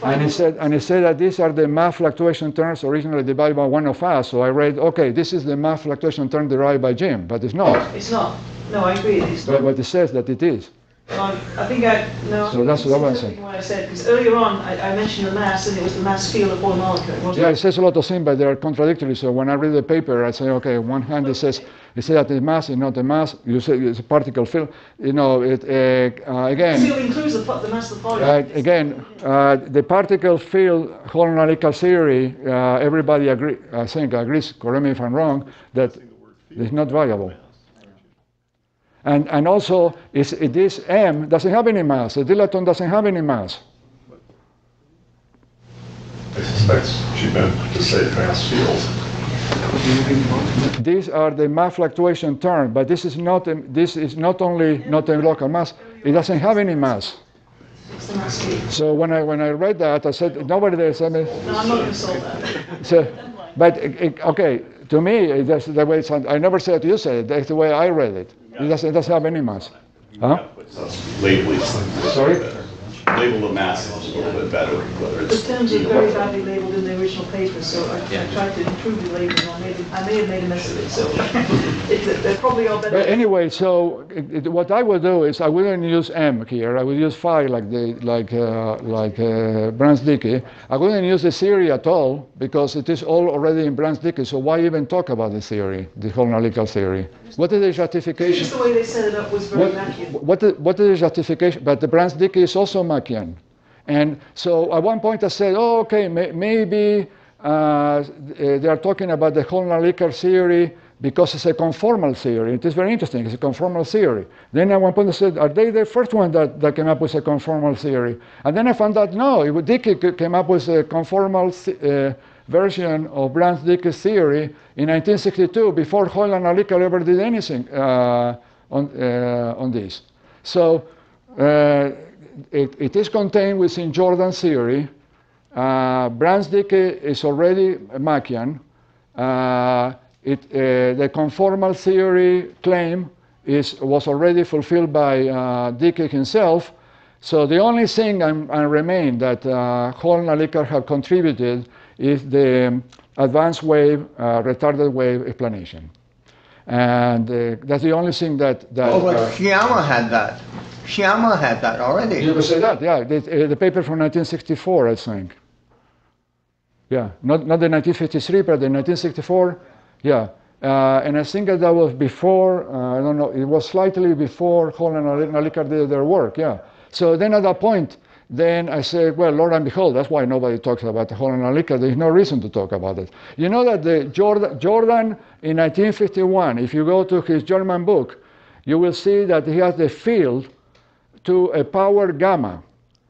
And it said, and it said that these are the mass fluctuation terms originally derived by one of us. So I read, okay, this is the mass fluctuation term derived by Jim, but it's not. It's not. No, I agree. It's but, not. But it says that it is. Um, I think I no. So that's what I'm saying. What I said, because earlier on I, I mentioned the mass, and it was the mass field of one molecule. Yeah, it? it says a lot of things, but they are contradictory. So when I read the paper, I say, okay, one hand it says it says that the mass is not the mass. You say it's a particle field. You know, it uh, uh, again. It includes the, the mass of the particle. Uh, again, uh, the particle field whole nautical theory. Uh, everybody agree. I think agrees. Correct me if I'm wrong. That it's not viable. And, and also, is, it is M doesn't have any mass. The dilaton doesn't have any mass. I suspect she meant to say mass field. These are the mass fluctuation terms, but this is not a, this is not only not a local mass. It doesn't have any mass. It's the mass field. So when I when I read that, I said nobody there said. No, I'm not going to solve that. So, but it, it, okay, to me that's the way it sounds. I never said you said it. That's the way I read it. It doesn't, it doesn't have any mass. Huh? Sorry? label the masses a little bit better. Whether it's, the terms are very badly labeled in the original paper, so I, yeah. I tried to improve the labeling. I, made, I may have made a mess of it, so it, they're probably all better. But anyway, so it, it, what I would do is I wouldn't use M here. I would use phi like the like uh, like uh, Brans-Dickey. I wouldn't use the theory at all because it is all already in Brans-Dickey. So why even talk about the theory, the whole analytical theory? What is the stratification? Just the way they set it up was very Machian. What, what, what is the stratification? But the Brans-Dickey is also Machian. And so at one point I said, oh, okay, may, maybe uh, they are talking about the whole analytical theory because it's a conformal theory. It is very interesting. It's a conformal theory. Then at one point I said, are they the first one that, that came up with a conformal theory? And then I found out, no, it, Dickey came up with a conformal theory. Uh, version of Brans-Dickey theory in nineteen sixty-two, before Hoyle and Alical ever did anything uh, on, uh, on this. So uh, it, it is contained within Jordan's theory. Uh, Brans-Dickey is already Machian. Uh, it, uh, the conformal theory claim is, was already fulfilled by uh, Dickey himself. So the only thing I'm, I remain that uh, Hoyle and Alical have contributed is the advanced wave, uh, retarded wave explanation. And uh, that's the only thing that... that oh, but uh, Sciamma had that. Sciamma had that already. You said that, yeah. The, uh, the paper from nineteen sixty-four, I think. Yeah, not, not the nineteen fifty-three, but the nineteen sixty-four, yeah. Uh, and I think that that was before, uh, I don't know, it was slightly before Hoyle and Alicard did their work, yeah. So then at that point, then I said, well, Lord and behold, that's why nobody talks about the whole analytical. There's no reason to talk about it. You know that the Jordan, Jordan in nineteen fifty-one, if you go to his German book, you will see that he has the field to a power gamma.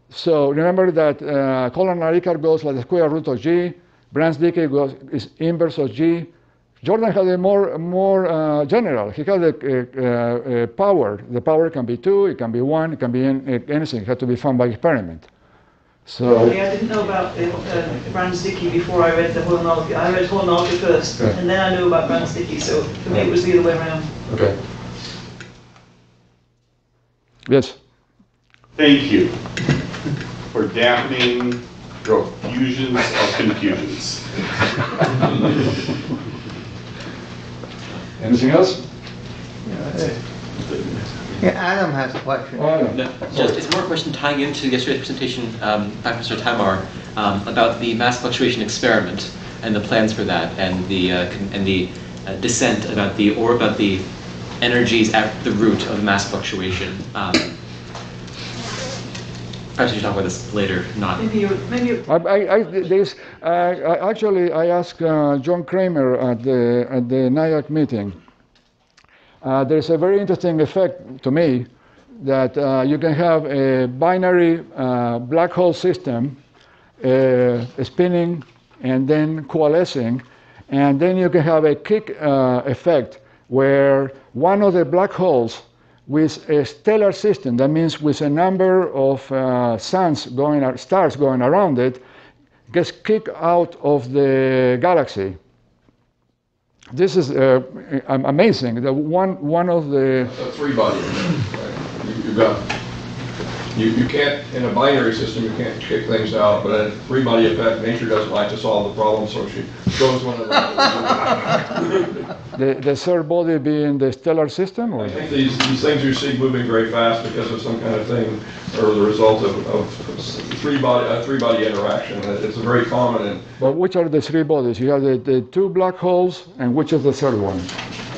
So remember that uh, whole analytical goes like the square root of G, Brans-Dickey goes is inverse of G. Jordan had a more, more uh, general. He had a, a, a power. The power can be two, it can be one, it can be anything. It had to be found by experiment. So well, yeah, I didn't know about the, uh, Brans-Dickey before I read the whole analytical. I read whole analytical first, okay. And then I knew about Brans-Dickey. So for me, it was the other way around. Okay. Yes. Thank you for dampening your fusions of confusions. Anything else? Yeah, Adam has a question. Oh, Adam. No, just, it's more a question tying into yesterday's presentation um, by Professor Tamar um, about the mass fluctuation experiment and the plans for that, and the uh, and the uh, dissent about the or about the energies at the root of mass fluctuation. Um, Perhaps you should talk about this later, not. Maybe you, maybe you. I, I, I, this, uh, I actually, I asked uh, John Kramer at the, at the N I A C meeting. Uh, there's a very interesting effect to me that uh, you can have a binary uh, black hole system uh, spinning and then coalescing, and then you can have a kick uh, effect where one of the black holes with a stellar system, that means with a number of uh, suns going, stars going around it, gets kicked out of the galaxy. This is uh, amazing. The one, one of the a three body. Right? You, you've got, you you can't in a binary system you can't kick things out, but in a three body effect, nature doesn't like to solve the problem, so she throws one of them. The, the third body being the stellar system? Or? I think these, these things you see moving very fast because of some kind of thing, or the result of, of three-body uh, three-body interaction. It's a very common. And but which are the three bodies? You have the, the two black holes, and which is the third one?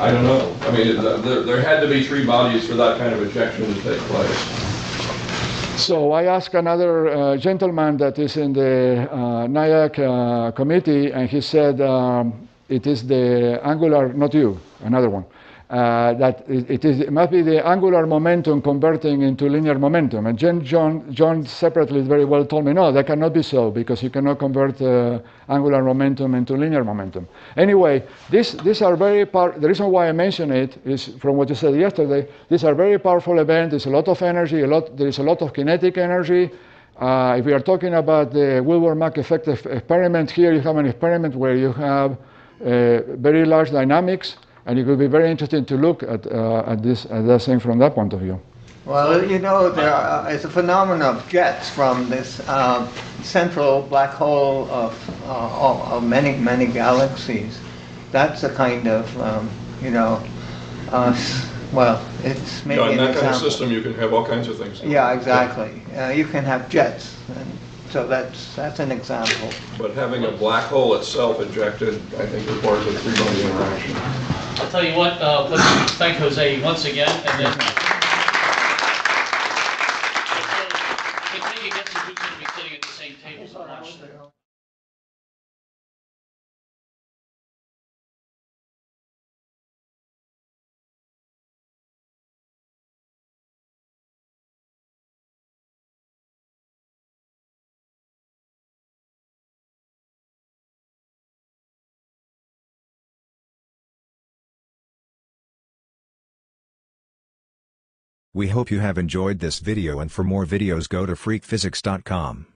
I don't know. I mean, it, there, there had to be three bodies for that kind of ejection to take place. So I asked another uh, gentleman that is in the uh, N I A C uh, committee, and he said, um, it is the angular, not you, another one, uh, that it, it, is, it must be the angular momentum converting into linear momentum. And Jen, John, John separately very well told me, no, that cannot be so, because you cannot convert uh, angular momentum into linear momentum. Anyway, this, these are very powerful, the reason why I mention it is from what you said yesterday, these are very powerful events, there's a lot of energy, a lot, there is a lot of kinetic energy. Uh, if we are talking about the Wilbur-Mack effect experiment, here you have an experiment where you have Uh, very large dynamics, and it would be very interesting to look at, uh, at this, at that thing from that point of view. Well, you know, there are, it's a phenomenon of jets from this uh, central black hole of, uh, of many, many galaxies. That's a kind of, um, you know, uh, well, it's maybe yeah, in an that example. Kind of system, you can have all kinds of things. Yeah, exactly. Yeah. Uh, you can have jets. And so that's, that's an example. But having a black hole itself ejected, I think, requires a three-body interaction. I'll tell you what, uh, let's thank Jose once again. And then we hope you have enjoyed this video, and for more videos go to freak physics dot com.